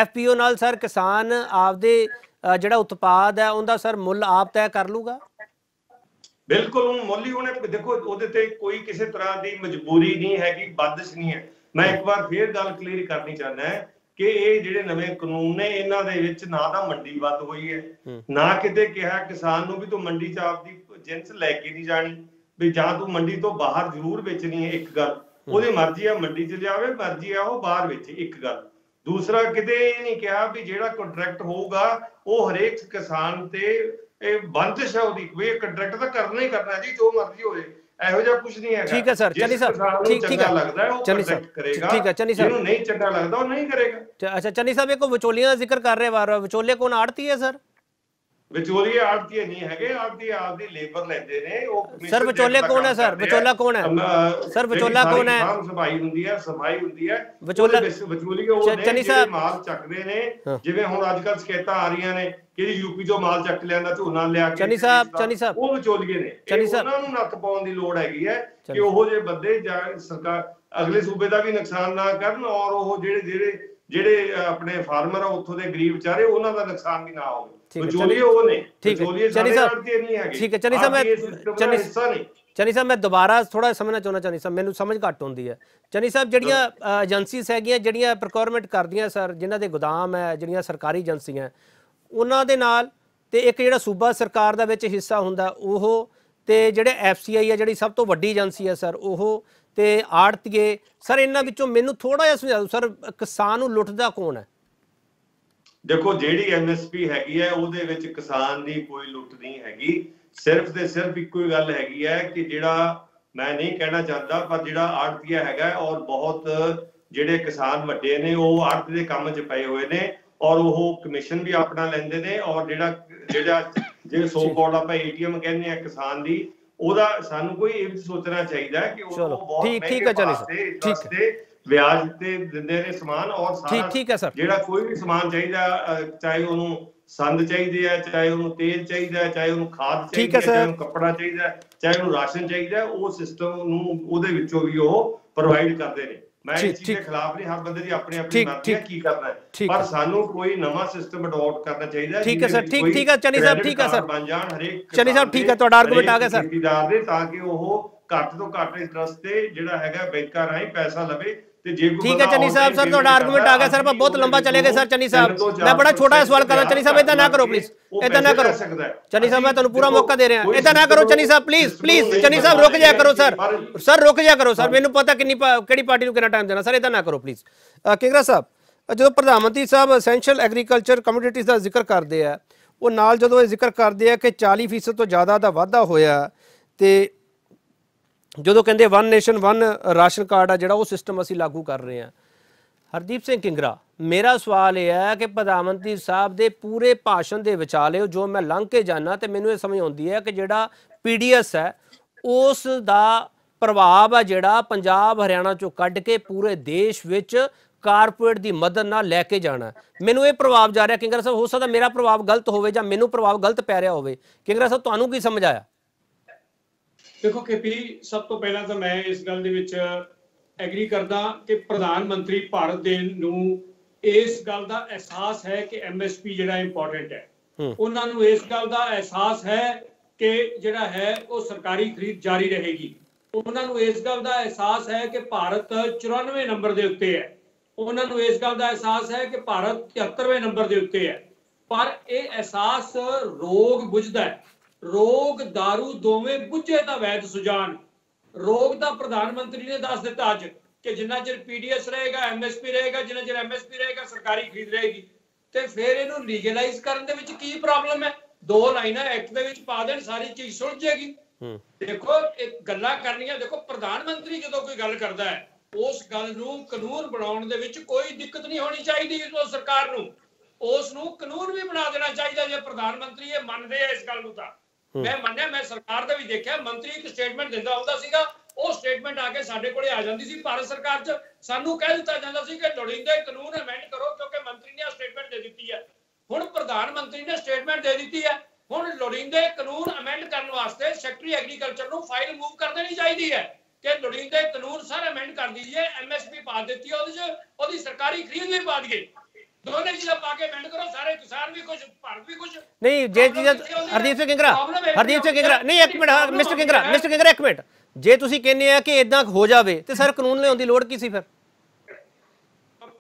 ਐਫਪੀਓ ਨਾਲ ਸਰ ਕਿਸਾਨ ਆਪਦੇ ਜਿਹੜਾ उत्पाद है उनका सर मुल आप तय कर लूगा। बिल्कुल मुल ही उन्हें देखो ओदे ते कोई किसी तरह की मजबूरी नहीं हैगी, बंदिश नहीं है। मैं एक बार फिर गल क्लीयर करनी चाहना है कि ये जिहड़े नवे कानून ने इन्हां दे विच ना तां मंडी वध होई है ना किते कहा किसान नूं भी तूं मंडी च आपदी जिंस लैके नहीं जानी भी जां तूं मंडी तो बाहर जरूर बेचनी है। एक गल ओदी मर्जी है मंडी च जावे मर्जी है वो बाहर बेचे एक गल। दूसरा किते ये नहीं कहा भी जिहड़ा कॉन्ट्रैक्ट होगा वो हरेक किसान ते बंदिश है ओदी वे कॉन्ट्रैक्ट तो करना ही करना जी जो मर्जी होए ਇਹੋ ਜਿਹਾ ਕੁਝ ਨਹੀਂ ਹੈਗਾ। ਠੀਕ ਹੈ ਸਰ ਚੰਨੀ ਸਾਹਿਬ ਠੀਕ ਠੀਕ ਲੱਗਦਾ ਹੈ ਉਹ ਪ੍ਰੋਟੈਕਟ ਕਰੇਗਾ। ਠੀਕ ਹੈ ਚੰਨੀ ਸਾਹਿਬ ਜਿਹਨੂੰ ਨਹੀਂ ਚੰਗਾ ਲੱਗਦਾ ਉਹ ਨਹੀਂ ਕਰੇਗਾ। ਅੱਛਾ ਚੰਨੀ ਸਾਹਿਬ ਇੱਕ ਵਿਚੋਲੀਆਂ ਦਾ ਜ਼ਿਕਰ ਕਰ ਰਹੇ ਵਾਰ ਵਿਚੋਲੇ ਕੋਣ ਆੜਤੀ ਹੈ ਸਰ? ਵਿਚੋਲੀਏ ਆੜਤੀ ਨਹੀਂ ਹੈਗੇ ਆਪਦੀ ਆਪਦੀ ਲੇਬਰ ਲੈਂਦੇ ਨੇ ਉਹ। ਸਰ ਵਿਚੋਲੇ ਕੋਣ ਹੈ ਸਰ? ਵਿਚੋਲਾ ਕੋਣ ਹੈ ਸਰ? ਵਿਚੋਲਾ ਕੋਣ ਹੈ? ਸਮਾਈ ਹੁੰਦੀ ਹੈ ਸਮਾਈ ਹੁੰਦੀ ਹੈ ਵਿਚੋਲਾ ਵਿਚੋਲੀਏ ਉਹ ਨੇ ਜਿਹੜੇ ਮਾਲ ਚੱਕਦੇ ਨੇ ਜਿਵੇਂ ਹੁਣ ਅੱਜ ਕੱਲ ਸ਼ਿਕਾਇਤਾਂ ਆ ਰਹੀਆਂ ਨੇ ਕਿ ਯੂਪੀ ਤੋਂ ਮਾਲ ਚੱਕ ਲਿਆਂਦਾ ਝੋਨਾ ਲਿਆ ਕੇ। ਚੰਨੀ ਸਾਹਿਬ ਚੰਨੀ ਸਾਹਿਬ ਉਹ ਵਿਚੋਲੀਏ ਨੇ ਉਹਨਾਂ ਨੂੰ ਨੱਥ ਪਾਉਣ ਦੀ ਲੋੜ ਹੈਗੀ ਹੈ ਕਿ ਉਹੋ ਜਿਹੇ ਬੰਦੇ ਜਾਂ ਸਰਕਾਰ ਅਗਲੇ ਸੂਬੇ ਦਾ ਵੀ ਨੁਕਸਾਨ ਨਾ ਕਰਨ ਔਰ ਉਹ ਜਿਹੜੇ ਜਿਹੜੇ ਜਿਹੜੇ ਆਪਣੇ ਫਾਰਮਰ ਆ ਉੱਥੋਂ ਦੇ ਗਰੀਬ ਵਿਚਾਰੇ ਉਹਨਾਂ ਦਾ ਨੁਕਸਾਨ ਵੀ ਨਾ ਹੋਵੇ। चन्नी साहब मैं दोबारा थोड़ा समझना चाहना चन्नी साहब मैनूं समझ घट आउंदी है। चन्नी साहब जिहड़ियां एजेंसीज़ हैगियां जिहड़ियां प्रोक्योरमेंट करदियां सर जिन्हां दे गोदाम है जिहड़ियां सरकारी एजेंसियां उन्हां दे नाल ते इक जिहड़ा सूबा सरकार दा विच हिस्सा हुंदा ओह ते जिहड़े एफसीआई है जिहड़ी सब तो वड्डी एजेंसी है सर ओह ते आड़तीए सर इन्हां विचों मैनूं थोड़ा जिहा समझा दिओ सर किसान नूं लुटदा कौन है? देखो जिहड़ी एमएसपी हैगी है उहदे विच किसान दी कोई लुट नहीं हैगी। सिर्फ ते सिर्फ इक्को ही गल हैगी है कि जिहड़ा मैं नहीं कहना चाहता पर जिहड़ा आड़तीआ हैगा और बहुत जिहड़े किसान वड्डे ने वह आड़ती दे काम च पए होए ने और वह कमीशन भी अपना लैंदे ने और जिहड़ा जिहड़ा जे सौ करोड़ आपां एटीएम कहने आ किसान दी ओहदा सानू कोई इह सोचना चाहीदा कि ओह बहुत ठीक है चलो ठीक है ਵਿਆਜ ਤੇ ਦਿੰਦੇ ਨੇ ਸਮਾਨ ਔਰ ਸਾਰਾ ਠੀਕ ਹੈ ਸਰ ਜਿਹੜਾ ਕੋਈ ਵੀ ਸਮਾਨ ਚਾਹੀਦਾ ਚਾਹੇ ਉਹਨੂੰ ਸੰਦ ਚਾਹੀਦੇ ਆ ਚਾਹੇ ਉਹਨੂੰ ਤੇਲ ਚਾਹੀਦਾ ਚਾਹੇ ਉਹਨੂੰ ਖਾਦ ਚਾਹੀਦੀ ਹੈ ਚਾਹੇ ਉਹਨੂੰ ਕੱਪੜਾ ਚਾਹੀਦਾ ਚਾਹੇ ਉਹਨੂੰ ਰਾਸ਼ਨ ਚਾਹੀਦਾ ਉਹ ਸਿਸਟਮ ਨੂੰ ਉਹਦੇ ਵਿੱਚੋਂ ਵੀ ਉਹ ਪ੍ਰੋਵਾਈਡ ਕਰਦੇ ਨੇ। ਮੈਂ ਇਸ ਚੀਜ਼ ਦੇ ਖਿਲਾਫ ਨਹੀਂ, ਹਰ ਬੰਦੇ ਦੀ ਆਪਣੀ ਆਪਣੀ ਮਰਜ਼ੀ ਹੈ ਕੀ ਕਰਨਾ ਹੈ ਪਰ ਸਾਨੂੰ ਕੋਈ ਨਵਾਂ ਸਿਸਟਮ ਅਡਾਪਟ ਕਰਨਾ ਚਾਹੀਦਾ। ਠੀਕ ਹੈ ਸਰ ਠੀਕ ਠੀਕ ਹੈ ਚੰਨੀ ਸਾਹਿਬ ਠੀਕ ਹੈ ਸਰ ਬਣ ਜਾਣ ਹਰੇਕ ਚੰਨੀ ਸਾਹਿਬ ਠੀਕ ਹੈ ਤੁਹਾਡਾ ਆਰਗੂਮੈਂਟ ਆ ਗਿਆ ਸਰ ਖੇਤੀਦਾਰ ਦੇ ਤਾਂ ਕਿ ਉਹ ਘੱਟ ਤੋਂ ਘੱਟ ਇੰਟਰਸਟ ਤੇ ਜਿਹੜਾ ਹੈਗਾ ਬੈਂਕਾਂ ਰਾਹੀਂ ਪੈਸਾ ਲਵੇ। ठीक है चन्नी साहब सर थोड़ा आर्गूमेंट आ गया सर बहुत लंबा चले गए सर। चन्नी साहब मैं बड़ा छोटा सवाल कर रहा हूं चन्नी साहब इतना ना करो प्लीज इतना ना करो चन्नी साहब मैं तुहानूं पूरा मौका दे रहा हूं इतना ना करो चन्नी साहब प्लीज प्लीज चन्नी साहब रुक जाया करो सर सर रुक जाया करो सर मैनूं पता किन्नी केड़ी पार्टी नूं कितना टाइम देना सर इतना ना करो प्लीज। किंगरा साहब जो प्रधानमंत्री साहब एसेंशियल एग्रीकल्चर कमोडिटीज़ का जिक्र करते हैं वो नाल जदों जिक्र करते हैं कि चालीस फीसद तो ज़्यादा का वाधा होया तो जो कहें one nation one ration card है जो सिस्टम असी लागू कर रहे हैं। हरदीप सिंह किंगरा मेरा सवाल यह है कि प्रधानमंत्री साहब के पूरे भाषण के विचाले जो मैं लंघ के जाना तो मैंने ये समझ आती है कि जोड़ा पी डी एस है उस दा प्रभाव है जोड़ा पंजाब हरियाणा चो कढ़ के पूरे देश विच कारपोरेट की मदद न लैके जाना मैनू ये प्रभाव जा रहा। किंगरा साहब हो सकता मेरा प्रभाव गलत हो मैनू प्रभाव गलत पै रहा हो। किंगरा साहब तुहानूं की समझ आया? देखो के पी सब तो पहला तो मैं इस गल दे विच एग्री करदा कि प्रधान मंत्री भारत दे नूं इस गल दा एहसास है कि एमएसपी जिहड़ा इंपॉर्टेंट है उन्हां नूं इस गल दा एहसास है कि जिहड़ा है वो सरकारी खरीद जारी रहेगी। उन्हां नूं इस गल दा एहसास है कि भारत चौरानवे नंबर दे उत्ते है। उन्हां नूं इस गल दा एहसास है कि भारत तिहत्तरवें नंबर दे उत्ते है पर यह एहसास रोग बुझदा है। ਰੋਗ दारू ਦੋਵੇਂ ਬੁੱਝੇ ਦਾ ਵੈਦ ਸੁਜਾਨ ਰੋਗ ਦਾ ਪ੍ਰਧਾਨ ਮੰਤਰੀ ਨੇ ਦੱਸ ਦਿੱਤਾ ਅੱਜ ਕਿ ਜਿੰਨਾ ਚਿਰ ਪੀਡੀਐਸ ਰਹੇਗਾ ਐਮਐਸਪੀ ਰਹੇਗਾ ਜਿੰਨਾ ਚਿਰ ਐਮਐਸਪੀ ਰਹੇਗਾ ਸਰਕਾਰੀ ਖਰੀਦ ਰਹੇਗੀ ਤੇ ਫਿਰ ਇਹਨੂੰ ਲੀਗਲਾਈਜ਼ ਕਰਨ ਦੇ ਵਿੱਚ ਕੀ ਪ੍ਰੋਬਲਮ ਹੈ? ਦੋ ਲਾਈਨਾਂ ਐਕਟ ਦੇ ਵਿੱਚ ਪਾ ਦੇਣ ਸਾਰੀ ਚੀਜ਼ ਸੁਲਝ ਜਾਏਗੀ। ਦੇਖੋ ਇੱਕ ਗੱਲਾਂ ਕਰਨੀਆਂ ਦੇਖੋ ਪ੍ਰਧਾਨ ਮੰਤਰੀ ਜਦੋਂ ਕੋਈ ਗੱਲ ਕਰਦਾ ਹੈ ਉਸ ਗੱਲ ਨੂੰ ਕਾਨੂੰਨ ਬਣਾਉਣ ਦੇ ਵਿੱਚ ਕੋਈ ਦਿੱਕਤ ਨਹੀਂ ਹੋਣੀ ਚਾਹੀਦੀ ਉਸ ਸਰਕਾਰ ਨੂੰ उस नूं कानून भी बना देना चाहिए। जो प्रधानमंत्री ये मानते हैं इस गल नूं तां मैं मान्या, मैं सरकार दा भी देखिया मंत्री एक स्टेटमेंट दिंदा हुंदा सीगा, वो स्टेटमेंट आके साडे कोले आ जांदी सी भारत सरकार च, सानूं कह दित्ता जांदा सी कि लोड़ींदे कानून अमेंड करो क्योंकि मंत्री ने स्टेटमेंट दे दित्ती है। हुण प्रधानमंत्री ने स्टेटमेंट दे दित्ती है, हुण लोड़ींदे कानून अमेंड करन वास्ते सैक्रेटरी एग्रीकल्चर नूं फाइल मूव कर देनी चाहिदी है कि लोड़ींदे कानून सारे अमेंड कर दीजिए, एमएसपी पा देती है, ओदे च ओदी सरकारी खरीद भी पा दीए, दोनों चीज़ा पाके बैंड करो, सारे किसान भी कुछ, भारत भी कुछ नहीं। जे चीज़ा हरदीप सिंह किंगरा हरदीप सिंह किंगरा नहीं एक minute mister Kingra mister Kingra एक मिनट जे तुसी कहने आ कि इदां हो जावे ते सर कानून लिआउण दी लोड़ की सी फिर?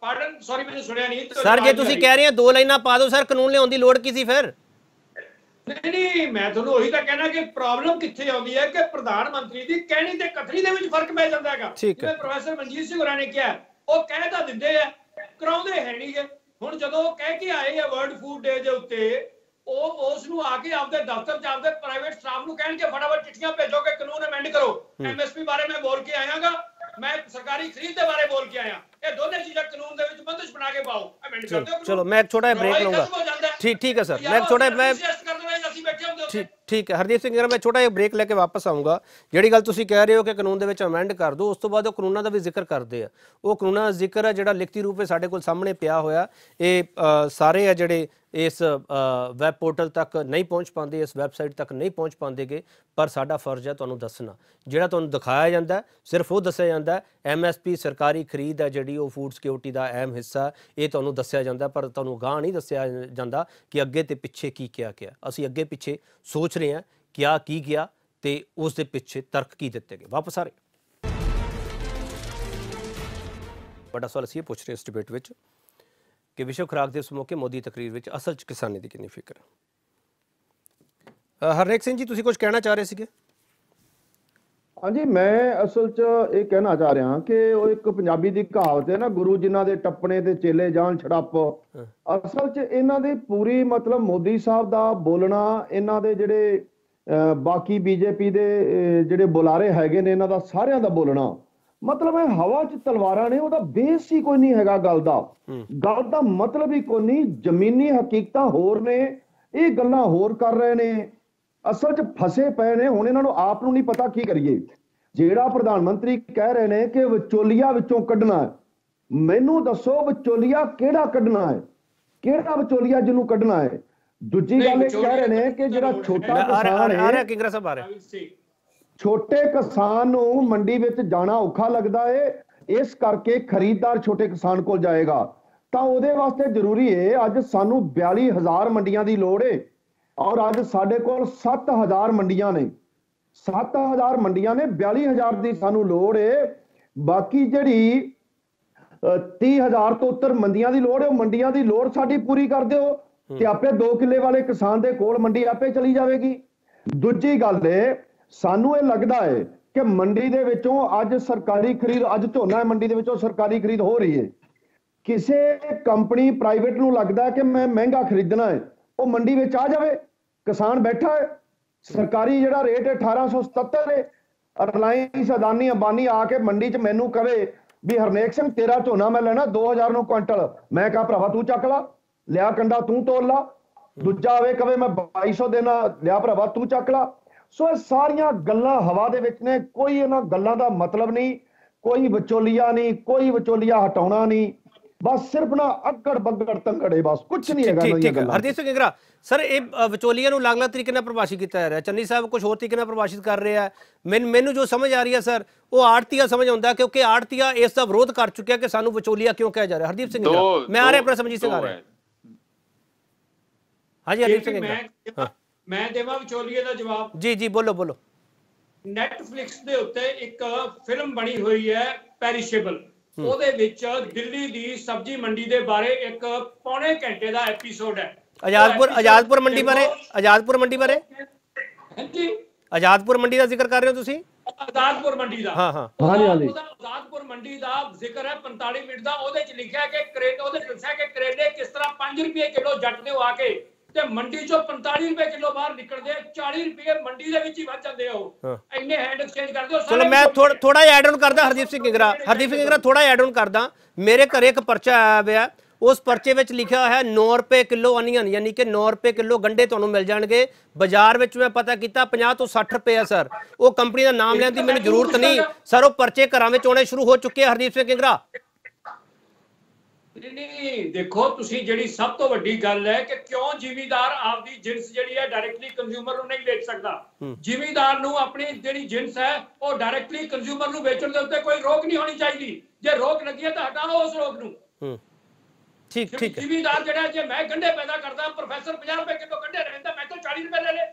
पार्डन सॉरी मैंने सुनिया नहीं सर, जे तुसी कह रहे हो दो लाइनां पा दो सर कानून लिआउण दी लोड़ की सी फिर? नहीं नहीं मैं तुहानूं ओही तां कहना कि प्रॉब्लम कित्थे आउंदी है कि प्रधानमंत्री दी कहणी ते कथनी दे विच फर्क पै जांदा हैगा। जिवें प्रोफेसर मजीत सिंह होरां ने किहा ओह कह तां दिंदे आ कराउंदे है नहीं गे। ਹੁਣ ਜਦੋਂ ਕਹਿ ਕੇ ਆਏ ਆ ਵਰਲਡ ਫੂਡ ਡੇ ਦੇ ਉੱਤੇ ਉਹ ਉਸ ਨੂੰ ਆ ਕੇ ਆਪਦੇ ਦਫ਼ਤਰ ਚ ਆਪਦੇ ਪ੍ਰਾਈਵੇਟ ਸਟਾਫ ਨੂੰ ਕਹਿਣ ਕਿ ਫਟਾਫਟ ਚਿੱਠੀਆਂ ਭੇਜੋ ਕਿ ਕਾਨੂੰਨ ਅਮੈਂਡ ਕਰੋ। ਐਮਐਸਪੀ ਬਾਰੇ ਮੈਂ ਬੋਲ ਕੇ ਆਇਆਗਾ, ਮੈਂ ਸਰਕਾਰੀ ਖਰੀਦ ਦੇ ਬਾਰੇ ਬੋਲ ਕੇ ਆਇਆ, ਇਹ ਦੋਨੇ ਚੀਜ਼ਾਂ ਕਾਨੂੰਨ ਦੇ ਵਿੱਚ ਬੰਦਸ਼ ਬਣਾ ਕੇ ਪਾਓ, ਅਮੈਂਡ ਕਰ ਦਿਓ। ਚਲੋ ਮੈਂ ਇੱਕ ਛੋਟਾ ਜਿਹਾ ਬ੍ਰੇਕ ਲਵਾਂਗਾ। ਠੀਕ ਠੀਕ ਹੈ ਸਰ, ਮੈਂ ਇੱਕ ਛੋਟਾ ਮੈਂ ਠੀਕ ਠੀਕ ਹੈ ਹਰਦੀਪ ਸਿੰਘ ਜੀ, ਮੈਂ ਛੋਟਾ ਜਿਹਾ ਬ੍ਰੇਕ ਲੈ ਕੇ ਵਾਪਸ ਆਉਂਗਾ। ਜਿਹੜੀ ਗੱਲ ਤੁਸੀਂ ਕਹਿ ਰਹੇ ਹੋ ਕਿ ਕਾਨੂੰਨ ਦੇ ਵਿੱਚ ਅਮੈਂਡ ਕਰ ਦਿਓ, ਉਸ ਤੋਂ ਬਾਅਦ ਉਹ ਕਾਨੂੰਨਾਂ ਦਾ ਵੀ ਜ਼ਿਕਰ ਕਰਦੇ ਆ, ਉਹ ਕਾਨੂੰਨਾਂ ਦਾ ਜ਼ਿਕਰ ਆ ਜਿਹੜਾ ਲਿਖਤੀ ਰੂਪ ਵਿੱਚ ਸਾਡੇ ਕੋਲ ਸਾਹਮਣੇ ਪਿਆ ਹੋਇਆ, ਇਹ ਸਾਰੇ ਆ ਜਿਹੜੇ इस वैब पोर्टल तक नहीं पहुँच पाते, इस वैबसाइट तक नहीं पहुँच पाते गए, पर साडा फर्ज है तुहानूं दसना। जिहड़ा तुहानूं दिखाया जाता सिर्फ वो दस्सिया जाता, एम एस पी सरकारी खरीद है जिहड़ी वो फूड सिक्योरिटी का अहम हिस्सा, ये तुहानूं दस्सिया जाता, पर तुहानूं गांह नहीं दस्सिया जाता कि अगे तो पिछे की क्या क्या। असीं अगे पिछे सोच रहे हैं क्या की गया तो उसके पिछे तर्क की दिते गए। वापस आ रहे बड़ा सवाल असीं पुछ रहे इस डिबेट में कि विश्व खुराक दिवस मौके मोदी तकरीर में असल च किसानी की कितनी फिक्र है। हरनेक सिंह जी तुसी कुछ कहना चाह रहे थे? हाँ जी, मैं असल च ये कहना चाह रहा हाँ कि वो एक पंजाबी दी कहावत है ना, गुरु जिन्हां दे टप्पणे ते चेले जान छड़ापो। असल च इन्हां दे पूरी मतलब मोदी साहब दा बोलना, इन्हां दे जिहड़े बाकी बीजेपी दे जिहड़े बुलारे हैगे ने, इन्हां दा सारिआं दा बोलना मतलब है हवा च तलवारा ने, वह बेस ही कोई नहीं है। गल का गल का मतलब ही कोई नहीं, जमीनी हकीकत होर ने, ये गल्लां होर कर रहे हैं, असल च फसे पे ने। हुण इन्हां नूं आप नूं नहीं पता की करिए। जिहड़ा प्रधानमंत्री कह रहे हैं कि विचोलिया विचों कढ़ना है, मैनू दसो विचोलिया किहड़ा कढ़ना है, किहड़ा विचोलिया जिन्नू कढ़ना है। दूजी गल कह रहे हैं कि जिहड़ा छोटा किसान है, छोटे किसान नूं मंडी विच जाना औखा लगता है, इस करके खरीददार छोटे किसान को जाएगा। तो उहदे वास्ते जरूरी है, अज सानू बयाली हज़ार मंडियां दी लोड़ है और अज साडे कोल सत्त हज़ार मंडियां ने, सत्त हज़ार मंडियां ने, बयाली हज़ार दी सानू लोड़ है। बाकी जिहड़ी तीह हज़ार तो उत्तर मंडियां दी लोड़ है, मंडियां दी लोड़ साडी पूरी कर दिओ ते आपे दो किले वाले किसान दे कोल मंडी आपे चली जाएगी। दूजी गल है, सानू ये लगता है कि मंडी दे विचों अज सरकारी खरीद, अज झोना मंडी दे विचों सरकारी खरीद हो रही है, किसी कंपनी प्राइवेट नू लगता है कि मैं महंगा खरीदना है, वो मंडी में आ जाए, किसान बैठा है, सरकारी जिहड़ा रेट है अठारह सौ सतहत्तर है, रिलायंस अदानी अंबानी आके मंडी च मैनू कहे भी हरनेक सिंह तेरा झोना मैं लेना दो हज़ार नौ क्विंटल, मैं कहा भरावा तू चक ला, लिया कंडा तू तोल ला, दूजा आवे कहे मैं बाई सौ देना, लिया भरावा तू चक ला। सो ये सारिया गल्लां हवा दे विच ने, कोई इन्हां गल्लां दा मतलब नहीं, कोई विचोलिया नहीं, कोई विचोलिया हटाउणा नहीं, बस सिर्फ ना अकड़ बगड़ तंगड़े, बस कुछ नहीं है। हरदीप सिंह किंगरा सर, ये विचोलिया नूं अलग-अलग तरीके नाल परिभाषित किया जा रहा है, चन्नी साहब कुछ होर तरीके नाल परिभाषित कर रहे हैं। मैन मैनू जो समझ आ रही है सर, वो आड़तीआ समझ आउंदा क्योंकि आड़तीआ इसका विरोध कर चुका कि सानू विचोलिया क्यों कहा जा रहा है। हरदीप सिंह मैं आ रहा प्रसमजीत सिंह आ रहा है। हाँ जी हरदीप सिंह मैं देवां विचोलिए का जवाब। जी जी बोलो बोलो। नैटफ्लिक्स दे उत्ते एक फिल्म बनी हुई है पेरिशेबल, ओदे विच दिल्ली दी सब्जी मंडी दे बारे एक पौने घंटे का एपीसोड है, आजादपुर आजादपुर मंडी बारे आजादपुर मंडी बारे जी आजादपुर मंडी का जिक्र कर रहे हो तुसी, आजादपुर मंडी का हाँ हाँ आजादपुर मंडी का जिक्र है पैंताली मिनट का, ओदे च लिखा है कि करेले ओदे च लिखा है कि करेले किस तरह पांच रुपये किलो जट दे आके ਮੰਡੀ ਚੋਂ पैंतालीस ਰੁਪਏ ਕਿਲੋ ਬਾਹਰ ਨਿਕਲਦੇ चालीस ਰੁਪਏ ਮੰਡੀ ਦੇ ਵਿੱਚ ਹੀ ਵੱਧ ਜਾਂਦੇ ਹੋ, ਇੰਨੇ ਹੈਂਡ ਐਕਸਚੇਂਜ ਕਰਦੇ ਹੋ। ਚਲੋ ਮੈਂ ਥੋੜਾ ਥੋੜਾ ਐਡ ਆਨ ਕਰਦਾ ਹਰਦੀਪ ਸਿੰਘ ਕਿੰਗਰਾ ਹਰਦੀਪ ਸਿੰਘ ਕਿੰਗਰਾ ਥੋੜਾ ਐਡ ਆਨ ਕਰਦਾ। ਮੇਰੇ ਘਰੇ ਇੱਕ ਪਰਚਾ ਆਇਆ ਹੋਇਆ, उस परचे में लिखा है नौ रुपए किलो अनियन, यानी कि नौ रुपए किलो गंढे तुहानूं मिल जाएंगे। बाजार में मैं पता किया पचास तो साठ रुपए है सर। वो कंपनी का नाम लैण दी मैनूं जरूरत नहीं सर, वो परचे घरां विच आउणे शुरू हो चुके हैं। हरदीप सिंह किंगरा देखो तुसी जिहड़ी सब तो वड्डी गल है कि क्यों जिमीदार आपदी जिंस जिहड़ी है डायरेक्टली कंज्यूमर नूं नहीं बेच सकदा। जिमीदार नूं अपनी जिहड़ी जिंस है वो डायरेक्टली कंज्यूमर नूं बेचण दे उत्ते कोई रोक नहीं होनी चाहिए। जे रोक लगी है तो हटाओ उस रोक नूं। ठीक ठीक जिमीदार जिहड़ा जे मैं गंढे पैदा करदा प्रोफेसर पचास रुपए किलो गंढे रहिंदा मैं तो चालीस रुपए ले ले,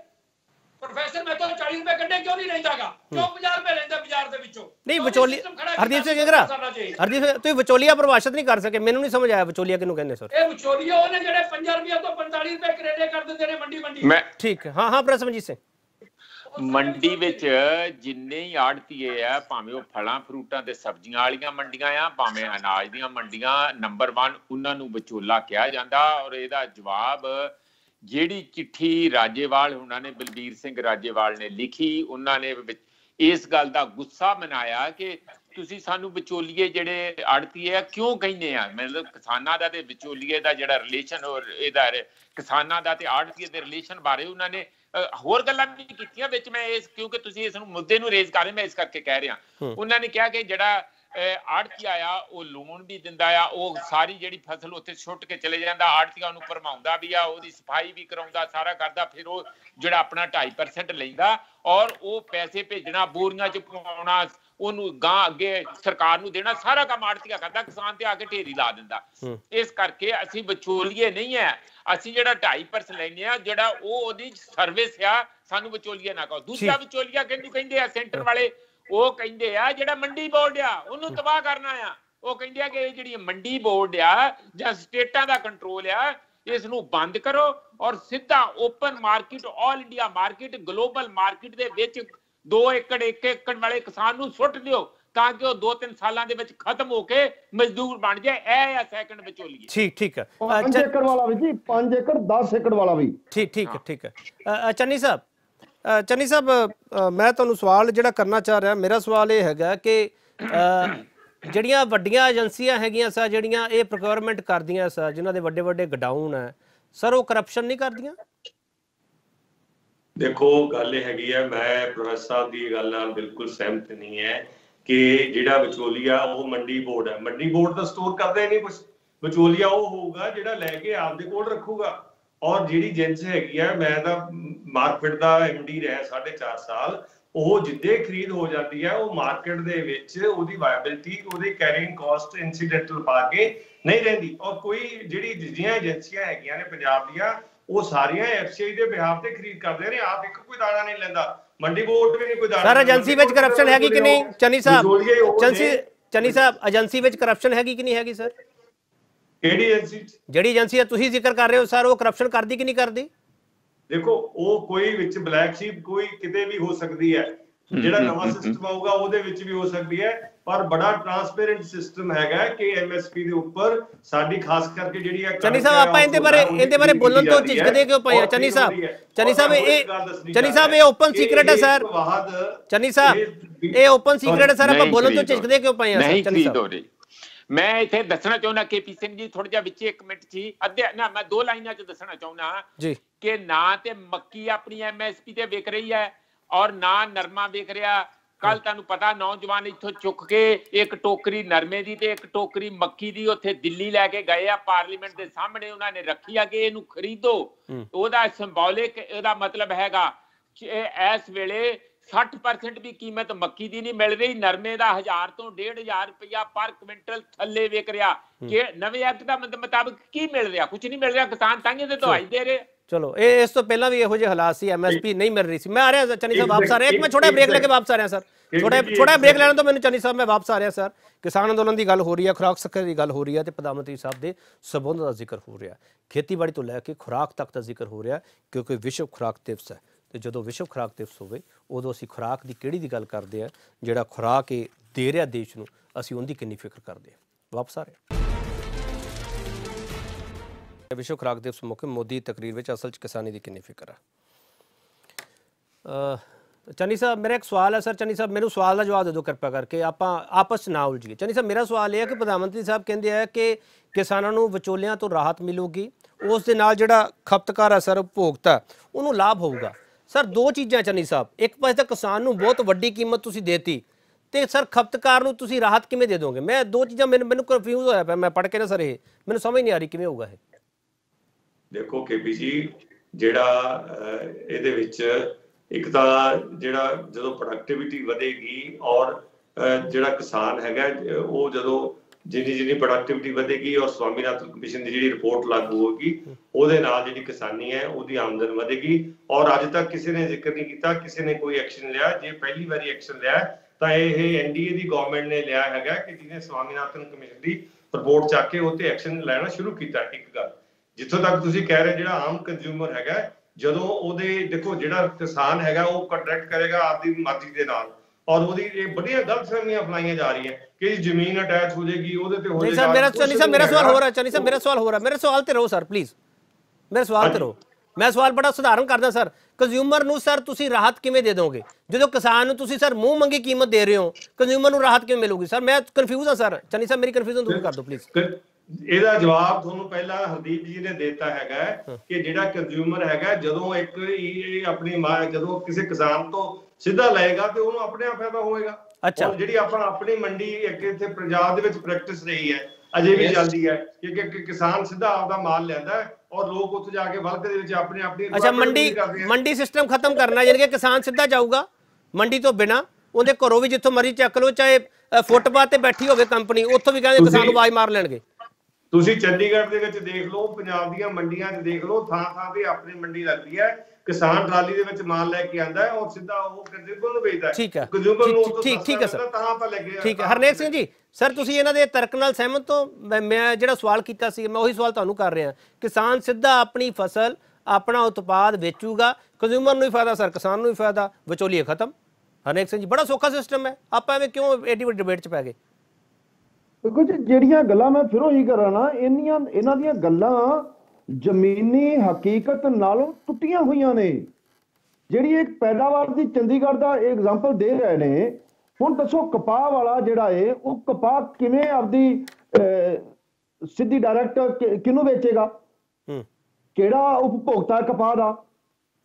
प्रोफेसर मैं तो चालीस रुपए गंढे क्यों नहीं लेंदागा, क्यों पचास रुपए लेंदा बाजार दे विचों? नहीं विचोली हरदीप सिंह किंगरा, हरदीप तू विचोलिया परिभाषित नहीं कर सके, मैनूं नहीं समझ आया विचोलिया किनूं कहंदे सर? ए विचोलिया ओने जेडे पचास रुपए तो पैंतालीस रुपए करेले कर दिंदे ने मंडी मंडी। मैं ठीक हां हां प्रसमजीत सिंह मंडी विच जिन्ने ही आड़तीए आ भावें ओह फलां फ्रूटां ते सब्जियां वालीआं मंडियां आ भावें अनाज दीआं मंडियां नंबर एक उन्हां नूं विचोला किहा जांदा। और इहदा जवाब जिहड़ी चिट्ठी राजेवाल हुणां ने बलबीर सिंह राजेवाल ने लिखी उन्होंने इस गल का गुस्सा मनाया कि तुसीं सानूं विचोलीए जिहड़े आड़तीए क्यों कहने आ, मतलब किसानां दा ते विचोलीए दा जिहड़ा रिलेशन और इहदा किसानां दा ते आड़तीए दे रिलेशन बारे उन्होंने होर गल्लां भी कीतियां विच। मैं इस क्योंकि तुसीं इस मुद्दे नूं रेज़ कर रहे मैं इस करके कह रहा। उन्होंने कहा कि जिहड़ा आड़तीआ आ वो लोन भी दिंदा आ, वो सारी जिहड़ी फसल उत्थे छुट के चले जांदा, आड़तीआ नूं भरमाउंदा भी आ, ओहदी सफाई भी कराउंदा, सारा करदा, फिर वो जिहड़ा अपना ढाई परसेंट लैंदा और वो पैसे भेजना, बोरियां च पाउणा, ओनू गां अगे सरकार नूं देना, सारा काम आड़तीआ करदा, किसान ते आके ढेरी ला दिंदा। इस करके असी विचोलीए नहीं है, असी जिहड़ा ढाई परसेंट लैंदे आ जिहड़ा वो ओहदी सर्विस आ, सानूं विचोलीए ना कहो। दूसरा विचोलीआ किहनूं कहिंदे आ सेंटर वाले, ਉਹ ਕਹਿੰਦੇ ਆ ਜਿਹੜਾ ਮੰਡੀ ਬੋਰਡ ਆ ਉਹਨੂੰ ਤਬਾਹ ਕਰਨਾ ਆ। ਉਹ ਕਹਿੰਦੇ ਆ ਕਿ ਇਹ ਜਿਹੜੀ ਮੰਡੀ ਬੋਰਡ ਆ ਜਾਂ ਸਟੇਟਾਂ ਦਾ ਕੰਟਰੋਲ ਆ ਇਸ ਨੂੰ ਬੰਦ ਕਰੋ ਔਰ ਸਿੱਧਾ open market all India market global market ਦੇ ਵਿੱਚ ਦੋ ਏਕੜ ਇੱਕ ਏਕੜ ਵਾਲੇ ਕਿਸਾਨ ਨੂੰ ਸੁੱਟ ਦਿਓ ਤਾਂ ਕਿ ਉਹ ਦੋ ਤਿੰਨ ਸਾਲਾਂ ਦੇ ਵਿੱਚ ਖਤਮ ਹੋ ਕੇ ਮਜ਼ਦੂਰ ਬਣ ਜਾਏ। ਇਹ ਆ ਸੈਕੰਡ ਵਿਚੋਲੀਏ। ਠੀਕ ਠੀਕ ਪੰਜ ਏਕੜ ਵਾਲਾ ਵੀ ਜੀ ਪੰਜ ਏਕੜ ਦਸ ਏਕੜ ਵਾਲਾ ਵੀ। ਠੀਕ ਠੀਕ ਠੀਕ ਚੰਨੀ ਸਾਹਿਬ चन्नी साहब मैं तुहानूं सवाल जिहड़ा करना चाह रहा, मेरा सवाल ये हैगा कि जिहड़ियां वड्डियां एजेंसियां हैगियां सा जिहड़ियां ये प्रोक्योरमेंट करदियां सा जिन्हां दे वड्डे वड्डे गोडाउन है सर, वो करप्शन नहीं करदियां? देखो गल हैगी है, मैं प्रोफेसर साहब दी गल नाल बिल्कुल सहमत नहीं है कि जिहड़ा विचोलिया वो मंडी बोर्ड है। मंडी बोर्ड तां स्टोर करदे नहीं कुछ, विचोलिया वो होगा जिहड़ा लैके आपदे कोल रखूगा। और जिहड़ी एजेंसी हैगी है, मैं तां मार्केट का एम डी रहा साढ़े चार साल, वो जिद्दे खरीद हो जाती है वो मार्केट दे विच ओदी वायबिलिटी ओदी कैरिंग कॉस्ट इंसीडेंटल पा के नहीं रहिंदी। और कोई जिहड़ी जिहड़ियां एजेंसियां हैगियां ने पंजाब दियां वो सारियां एफसीआई दे बिहाफ ते खरीद करदे ने, आप एक कोई दाना नहीं लैंदा, मंडी बोर्ड भी नहीं कोई दाना। सर एजेंसी विच करप्शन हैगी कि नहीं चन्नी साहब? एजेंसी चन्नी साहब एजेंसी विच करप्शन हैगी कि नहीं हैगी सर? ਕਿਹੜੀ ਏਜੰਸੀ ਜਿਹੜੀ ਏਜੰਸੀ ਆ ਤੁਸੀਂ ਜ਼ਿਕਰ ਕਰ ਰਹੇ ਹੋ ਸਰ, ਉਹ ਕਰਪਸ਼ਨ ਕਰਦੀ ਕਿ ਨਹੀਂ ਕਰਦੀ? ਦੇਖੋ ਉਹ ਕੋਈ ਵਿੱਚ ਬਲੈਕ ਸ਼ੀਪ ਕੋਈ ਕਿਤੇ ਵੀ ਹੋ ਸਕਦੀ ਹੈ, ਜਿਹੜਾ ਨਵਾਂ ਸਿਸਟਮ ਆਊਗਾ ਉਹਦੇ ਵਿੱਚ ਵੀ ਹੋ ਸਕਦੀ ਹੈ, ਪਰ ਬੜਾ ਟ੍ਰਾਂਸਪੇਰੈਂਟ ਸਿਸਟਮ ਹੈਗਾ ਕਿ ਐਮਐਸਪੀ ਦੇ ਉੱਪਰ ਸਾਡੀ ਖਾਸ ਕਰਕੇ ਜਿਹੜੀ ਆ। ਚੰਨੀ ਸਾਹਿਬ ਆਪਾਂ ਇਹਦੇ ਬਾਰੇ ਇਹਦੇ ਬਾਰੇ ਬੋਲਣ ਤੋਂ ਝਿਜਕਦੇ ਕਿਉਂ ਪਏ ਆ? ਚੰਨੀ ਸਾਹਿਬ ਚੰਨੀ ਸਾਹਿਬ ਇਹ ਚੰਨੀ ਸਾਹਿਬ ਇਹ ਓਪਨ ਸੀਕ੍ਰੇਟ ਹੈ ਸਰ। ਚੰਨੀ ਸਾਹਿਬ ਇਹ ਓਪਨ ਸੀਕ੍ਰੇਟ ਹੈ ਸਰ, ਆਪਾਂ ਬੋਲਣ ਤੋਂ ਝਿਜਕਦੇ ਕਿਉਂ ਪਏ ਆ? ਚੰਨੀ ਸਾਹਿਬ मैं इथे दसना चाहुंदा के पी सिंह जी थोड़ा जिहा विच एक मिनट सी अद्धे ना मैं दो लाइनां च दसना चाहुंदा जी कि ना ते मक्की अपनी एमएसपी ते विक रही है और ना नरमा विक रहा। कल तुहानूं पता नौजवान इत्थों चुक के एक टोकरी नरमे दी ते एक टोकरी मक्की दी उत्थे दिल्ली लैके गए आ, पार्लीमेंट दे सामने उन्हां ने रखी आ कि इहनूं खरीदो। ओहदा सिंबोलिक ओहदा मतलब हैगा इस वेले साठ परसेंट भी कीमत मक्की दी नहीं मिल रही, नरमे का हजार तो डेढ़ हजार रुपया पर क्विंटल थले विक रहा। नवे एक्ट का मुताबिक की मिल रहा? कुछ नहीं मिल रहा, किसान तांगे से दवाई दे रहे। चलो ए, इस तो पहला भी यहोजे हालात सी, एमएसपी नहीं मिल रही सी। मैं आ रहा चन्नी साहब वापस आ रहा, एक मैं छोटा ब्रेक लेके वापस आ रहा सर, छोटा छोटा ब्रेक लैना तो मैं चन्नी साहब मैं वापस आ रहा सर। किसान अंदोलन की गल हो रही है, खुराक सक्कर की गल हो रही है, तो प्रधानमंत्री साहब के संबंध का जिक्र हो रहा, खेतीबाड़ी तो लैके खुराक तक का जिक्र हो रहा, क्योंकि विश्व खुराक दिवस है। तो जो विश्व खुराक दिवस होवे उदों असीं खुराक की किहड़ी दी गल करते हैं, जिहड़ा खुराक ये दे रहा देश नूं असीं उहदी किन्नी फिक्र करते हैं। वापस आ रहे विश्व खुराक दिवस मौके मोदी तकरीर विच असल च किसानी की किन्नी फिक्र है। चन्नी साहब मेरा एक सवाल है सर चन्नी साहब मैं सवाल का जवाब दे दो कृपा करके आप आपस ना उलझिए। चन्नी साहब मेरा सवाल यह है कि प्रधानमंत्री साहब कहते हैं कि किसानों को विचोलियां तो राहत मिलेगी उस दे नाल जिहड़ा खपतकार असर उपभोक्ता उन्होंने लाभ होगा। सर दो चीज़ा चन्नी साहब, एक पास तो किसान को बहुत वड्डी कीमत तुसीं देती तो सर खपतकार नूं तुसीं राहत किवें दे दोगे? मैं दो चीज़ा मैनूं मैनूं कन्फ्यूज होया पिया, मैं पढ़ के ना सर ये मैनूं समझ नहीं आ रही किवें होगा। देखो के पी जी जिहड़ा इहदे विच एक तो जिहड़ा जो प्रोडक्टिविटी वधेगी और जिहड़ा किसान हैगा वो जो जिनी जिनी प्रोडक्टिविटी वधेगी और स्वामीनाथन कमीशन की जी रिपोर्ट लागू होगी उसदे नाल जिहड़ी किसानी है उसकी आमदन वधेगी। और अज तक किसी ने जिक्र नहीं किया, किसी ने कोई एक्शन लिया, जे पहली बार एक्शन लिया तो यह एन डी ए की गवर्नमेंट ने लिया है कि जिन्हें स्वामीनाथन कमीशन की रिपोर्ट चाके उत्ते एक्शन लेना शुरू किया। एक गल जिथों तक तुसीं कह रहे जिहड़ा आम कंज्यूमर हैगा ਜਦੋਂ ਉਹਦੇ ਦੇਖੋ ਜਿਹੜਾ ਕਿਸਾਨ ਹੈਗਾ ਉਹ ਕੰਟਰੈਕਟ ਕਰੇਗਾ ਆਪਦੀ ਮਰਜ਼ੀ ਦੇ ਨਾਲ ਔਰ ਉਹਦੀ ਇਹ ਬੜੀਆਂ ਗਲਤਫਹਿਮੀਆਂ ਫਲਾਈਆਂ ਜਾ ਰਹੀਆਂ ਕਿ ਜ਼ਮੀਨ ਅਟੈਚ ਹੋ ਜਾਏਗੀ ਉਹਦੇ ਤੇ ਹੋ ਜਾਏਗਾ। ਮੇਰਾ ਚੰਨੀ ਸਾਹਿਬ ਮੇਰਾ ਸਵਾਲ ਹੋ ਰਿਹਾ ਚੰਨੀ ਸਾਹਿਬ ਮੇਰਾ ਸਵਾਲ ਹੋ ਰਿਹਾ ਮੇਰੇ ਸਵਾਲ ਤੇ ਰਹੋ ਸਰ ਪਲੀਜ਼ ਮੇਰੇ ਸਵਾਲ ਤੇ ਰਹੋ। ਮੈਂ ਸਵਾਲ ਬੜਾ ਸਧਾਰਨ ਕਰਦਾ ਸਰ, ਕੰਜ਼ਿਊਮਰ ਨੂੰ ਸਰ ਤੁਸੀਂ ਰਾਹਤ ਕਿਵੇਂ ਦੇ ਦੋਗੇ ਜਦੋਂ ਕਿਸਾਨ ਨੂੰ ਤੁਸੀਂ ਸਰ ਮੂੰਹ ਮੰਗੀ ਕੀਮਤ ਦੇ ਰਹੇ ਹੋ? ਕੰਜ਼ਿਊਮਰ ਨੂੰ ਰਾਹਤ ਕਿਵੇਂ ਮਿਲੂਗੀ? ਸਰ ਮੈਂ ਕਨਫਿਊਜ਼ ਹਾਂ ਸਰ, ਚੰਨੀ ਸਾਹਿਬ ਮੇਰੀ ਕਨਫਿਊਜ਼ਨ ਦੂਰ ਕਰ ਦਿਓ ਪਲੀਜ਼। ਇਹਦਾ ਜਵਾਬ ਤੁਹਾਨੂੰ ਪਹਿਲਾਂ ਹਰਦੀਪ ਜੀ ਨੇ ਦਿੱਤਾ ਹੈਗਾ ਕਿ ਜਿਹੜਾ ਕੰਜ਼ਿਊਮਰ ਹੈਗਾ ਜਦੋਂ ਇੱਕ ਆਪਣੀ ਮਾਂ ਜਦੋਂ ਕਿਸੇ ਕਿਸਾਨ ਤੋਂ ਸਿੱਧਾ ਲਏਗਾ ਤੇ ਉਹਨੂੰ ਆਪਣੇ ਆਪ ਫਾਇਦਾ ਹੋਏਗਾ। ਅੱਛਾ ਜਿਹੜੀ ਆਪਾਂ ਆਪਣੀ ਮੰਡੀ ਇੱਕ ਇੱਥੇ ਪੰਜਾਬ ਦੇ ਵਿੱਚ ਪ੍ਰੈਕਟਿਸ ਰਹੀ ਹੈ ਅਜੇ ਵੀ ਚੱਲਦੀ ਹੈ ਕਿ ਕਿਸਾਨ ਸਿੱਧਾ ਆਪਦਾ ਮਾਲ ਲੈਂਦਾ ਔਰ ਲੋਕ ਉੱਥੇ ਜਾ ਕੇ ਵਰਗ ਦੇ ਵਿੱਚ ਆਪਣੇ ਆਪਣੀ। ਅੱਛਾ ਮੰਡੀ ਮੰਡੀ ਸਿਸਟਮ ਖਤਮ ਕਰਨਾ ਯਾਨੀ ਕਿ ਕਿਸਾਨ ਸਿੱਧਾ ਜਾਊਗਾ ਮੰਡੀ ਤੋਂ ਬਿਨਾਂ ਉਹਦੇ ਘਰੋਂ ਵੀ ਜਿੱਥੋਂ ਮਰਜ਼ੀ ਚੱਕ ਲਓ ਚਾਹੇ ਫੁੱਟਪਾਥ ਤੇ ਬੈਠੀ ਹੋਵੇ ਕੰਪਨੀ ਉੱਥੋਂ ਵੀ ਕਹਿੰਦੇ ਕਿਸਾਨ ਨੂੰ ਆਵਾਜ਼ ਮਾਰ ਲੈਣਗੇ। ਤੁਸੀਂ ਚੰਡੀਗੜ੍ਹ ਦੇ ਵਿੱਚ ਦੇਖ ਲਓ, ਪੰਜਾਬ ਦੀਆਂ ਮੰਡੀਆਂ 'ਚ ਦੇਖ ਲਓ, ਥਾਂ ਥਾਂ ਤੇ ਆਪਣੀ ਮੰਡੀ ਲੱਗਦੀ ਹੈ। ਕਿਸਾਨ ਟਰਾਲੀ ਦੇ ਵਿੱਚ ਮਾਲ ਲੈ ਕੇ ਆਂਦਾ ਹੈ ਔਰ ਸਿੱਧਾ ਉਹ ਕੰਜ਼ਿਊਮਰ ਨੂੰ ਵੇਚਦਾ ਹੈ। ਠੀਕ ਹੈ ਠੀਕ ਠੀਕ ਹੈ ਸਰ ਤਾਂ ਆਪਾਂ ਲੱਗੇ ਠੀਕ ਹੈ। ਹਰਨੇਕ ਸਿੰਘ ਜੀ ਸਰ ਤੁਸੀਂ ਇਹਨਾਂ ਦੇ ਤਰਕ ਨਾਲ ਸਹਿਮਤ ਹੋ? ਮੈਂ ਜਿਹੜਾ ਸਵਾਲ ਕੀਤਾ ਸੀ ਮੈਂ ਉਹੀ ਸਵਾਲ ਤੁਹਾਨੂੰ ਕਰ ਰਿਹਾ, ਕਿਸਾਨ ਸਿੱਧਾ ਆਪਣੀ ਫਸਲ ਆਪਣਾ ਉਤਪਾਦ ਵੇਚੂਗਾ, ਕੰਜ਼ਿਊਮਰ ਨੂੰ ਵੀ ਫਾਇਦਾ ਸਰ ਕਿਸਾਨ ਨੂੰ ਵੀ ਫਾਇਦਾ, ਵਿਚੋਲੀਏ ਖਤਮ। ਹਰਨੇਕ ਸਿੰਘ ਜੀ ਬੜਾ ਸੌਖਾ ਸਿਸਟਮ ਹੈ, ਆਪਾਂ ਐਵੇਂ ਕਿਉਂ ਐਡੀ ਵੱਡੀ ਡਿਬੇਟ 'ਚ ਪੈ ਗਏ? ਕੁਝ ਜਿਹੜੀਆਂ ਗੱਲਾਂ ਮੈਂ ਫਿਰ ਉਹੀ ਕਰਾਂ ਨਾ ਇੰਨੀਆਂ ਇਹਨਾਂ ਦੀਆਂ ਗੱਲਾਂ ਜ਼ਮੀਨੀ ਹਕੀਕਤ ਨਾਲੋਂ ਟੁੱਟੀਆਂ ਹੋਈਆਂ ਨੇ। ਜਿਹੜੀ ਇੱਕ ਪੈਦਾਵਾਰ ਦੀ ਚੰਡੀਗੜ੍ਹ ਦਾ ਐਗਜ਼ਾਮਪਲ ਦੇ ਰਹੇ ਨੇ, ਹੁਣ ਦੱਸੋ ਕਪਾਹ ਵਾਲਾ ਜਿਹੜਾ ਏ ਉਹ ਕਪਾਹ ਕਿਵੇਂ ਆਪਦੀ ਸਿੱਧੀ ਡਾਇਰੈਕਟ ਕਿਹਨੂੰ ਵੇਚੇਗਾ? ਕਿਹੜਾ ਉਪਭੋਗਤਾ ਕਪਾਹ ਦਾ?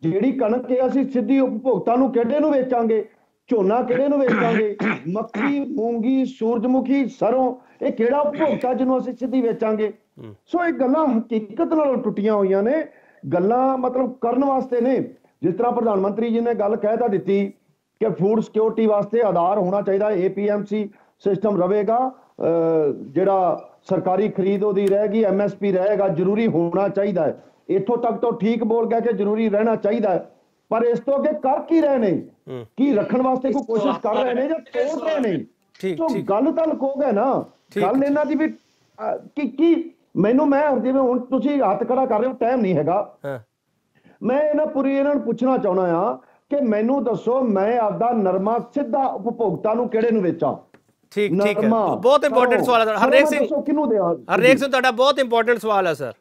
ਜਿਹੜੀ ਕਣਕ ਹੈ ਅਸੀਂ ਸਿੱਧੀ ਉਪਭੋਗਤਾ ਨੂੰ ਕਿਹੜੇ ਨੂੰ ਵੇਚਾਂਗੇ? ਝੋਨਾ ਕਿਹੜੇ ਨੂੰ ਵੇਚਾਂਗੇ? ਮੱਕੀ, ਮੂੰਗੀ, ਸੂਰਜਮੁਖੀ, ਸਰੋਂ ਇਹ ਕਿਹੜਾ ਉਪਭੋਗਤਾ ਜਿਹਨੂੰ ਅਸੀਂ ਸਿੱਧੀ ਵੇਚਾਂਗੇ? ਸੋ ਇਹ ਗੱਲਾਂ ਹਕੀਕਤ ਨਾਲੋਂ ਟੁੱਟੀਆਂ ਹੋਈਆਂ ਨੇ। ਗੱਲਾਂ ਮਤਲਬ ਕਰਨ ਵਾਸਤੇ ਨੇ, ਜਿਸ ਤਰ੍ਹਾਂ ਪ੍ਰਧਾਨ ਮੰਤਰੀ ਜੀ ਨੇ ਗੱਲ ਕਹਿ ਤਾਂ ਦਿੱਤੀ ਕਿ ਫੂਡ ਸਿਕਿਉਰਿਟੀ ਵਾਸਤੇ ਆਧਾਰ ਹੋਣਾ ਚਾਹੀਦਾ, ਏਪੀਐਮਸੀ ਸਿਸਟਮ ਰਹੇਗਾ, ਜਿਹੜਾ ਸਰਕਾਰੀ ਖਰੀਦ ਉਹਦੀ ਰਹੇਗੀ, ਐਮਐਸਪੀ ਰਹੇਗਾ, ਜ਼ਰੂਰੀ ਹੋਣਾ ਚਾਹੀਦਾ ਹੈ। ਇੱਥੋਂ ਤੱਕ ਤਾਂ ਠੀਕ ਬੋਲ ਗਿਆ ਕਿ ਜ਼ਰੂਰੀ ਰਹਿਣਾ ਚਾਹੀਦਾ ਹੈ, ਪਰ ਇਸ ਤੋਂ ਅੱਗੇ ਕਰ ਕੀ ਰਹੇ ਨੇ? ਕੀ ਰੱਖਣ ਵਾਸਤੇ ਕੋਈ ਕੋਸ਼ਿਸ਼ ਕਰ ਰਹੇ ਨੇ ਜਾਂ ਤੋੜ ਰਹੇ ਨੇ? ਠੀਕ ਠੀਕ ਗੱਲ ਤਾਂ ਲਕੋਗੇ ਨਾ, ਗੱਲ ਇਹਨਾਂ ਦੀ ਵੀ ਕਿ ਕੀ ਮੈਨੂੰ ਮੈਂ ਜਿਵੇਂ ਹੁਣ ਤੁਸੀਂ ਹੱਥ ਖੜਾ ਕਰ ਰਹੇ ਹੋ, ਟਾਈਮ ਨਹੀਂ ਹੈਗਾ, ਮੈਂ ਇਹਨਾਂ ਪੂਰੀ ਇਹਨਾਂ ਨੂੰ ਪੁੱਛਣਾ ਚਾਹੁੰਦਾ ਆ ਕਿ ਮੈਨੂੰ ਦੱਸੋ ਮੈਂ ਆਪਦਾ ਨਰਮਾ ਸਿੱਧਾ ਉਪਭੋਗਤਾ ਨੂੰ ਕਿਹੜੇ ਨੂੰ ਵੇਚਾਂ? ਠੀਕ ਠੀਕ ਹੈ, ਬਹੁਤ ਇੰਪੋਰਟੈਂਟ ਸਵਾਲ ਹੈ ਹਰਨੇਕ ਸਿੰਘ, ਹਰਨੇਕ ਸਿੰਘ ਤੁਹਾਡਾ ਬਹੁਤ ਇੰਪੋਰਟੈਂਟ ਸਵਾਲ ਹੈ ਸਰ।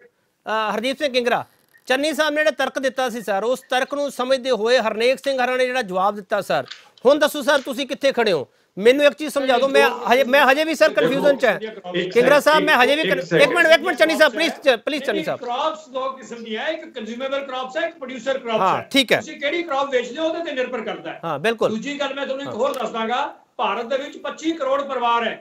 ਹਰਦੀਪ ਸਿੰਘ ਕਿੰਗਰਾ ਚੰਨੀ ਸਾਹਿਬ ਨੇ ਜਿਹੜਾ ਤਰਕ ਦਿੱਤਾ ਸੀ ਸਰ ਉਸ ਤਰਕ ਨੂੰ ਸਮਝਦੇ ਹੋਏ ਹਰਨੇਕ ਸਿੰਘ ਹਰਾਂ ਨੇ ਜਿਹੜਾ ਜਵਾਬ ਦਿੱਤਾ ਸਰ, ਹੁਣ ਦੱਸੋ ਸਰ ਤੁਸੀਂ ਕਿੱਥੇ ਖੜੇ ਹੋ? ਮੈਨੂੰ एक चीज समझा दो, मैं हजे मैं हजे भी सर कंफ्यूजन च है किंगरा साहब, मैं हजे भी एक मिनट एक मिनट चन्नी साहब प्लीज प्लीज चन्नी साहब क्रॉप्स दो किस्म दी है, एक कंज्यूमेबल क्रॉप्स है, एक प्रोड्यूसर क्रॉप्स है। हां ठीक है, ਤੁਸੀਂ ਕਿਹੜੀ ਕ੍ਰੌਪ ਵੇਚਦੇ ਹੋ ਉਹਦੇ ਤੇ ਨਿਰਭਰ ਕਰਦਾ ਹੈ। ਹਾਂ ਬਿਲਕੁਲ। ਦੂਜੀ ਗੱਲ ਮੈਂ ਤੁਹਾਨੂੰ ਇੱਕ ਹੋਰ ਦੱਸਦਾਗਾ, ਭਾਰਤ ਦੇ ਵਿੱਚ ਪੱਚੀ ਕਰੋੜ ਪਰਿਵਾਰ ਹੈ,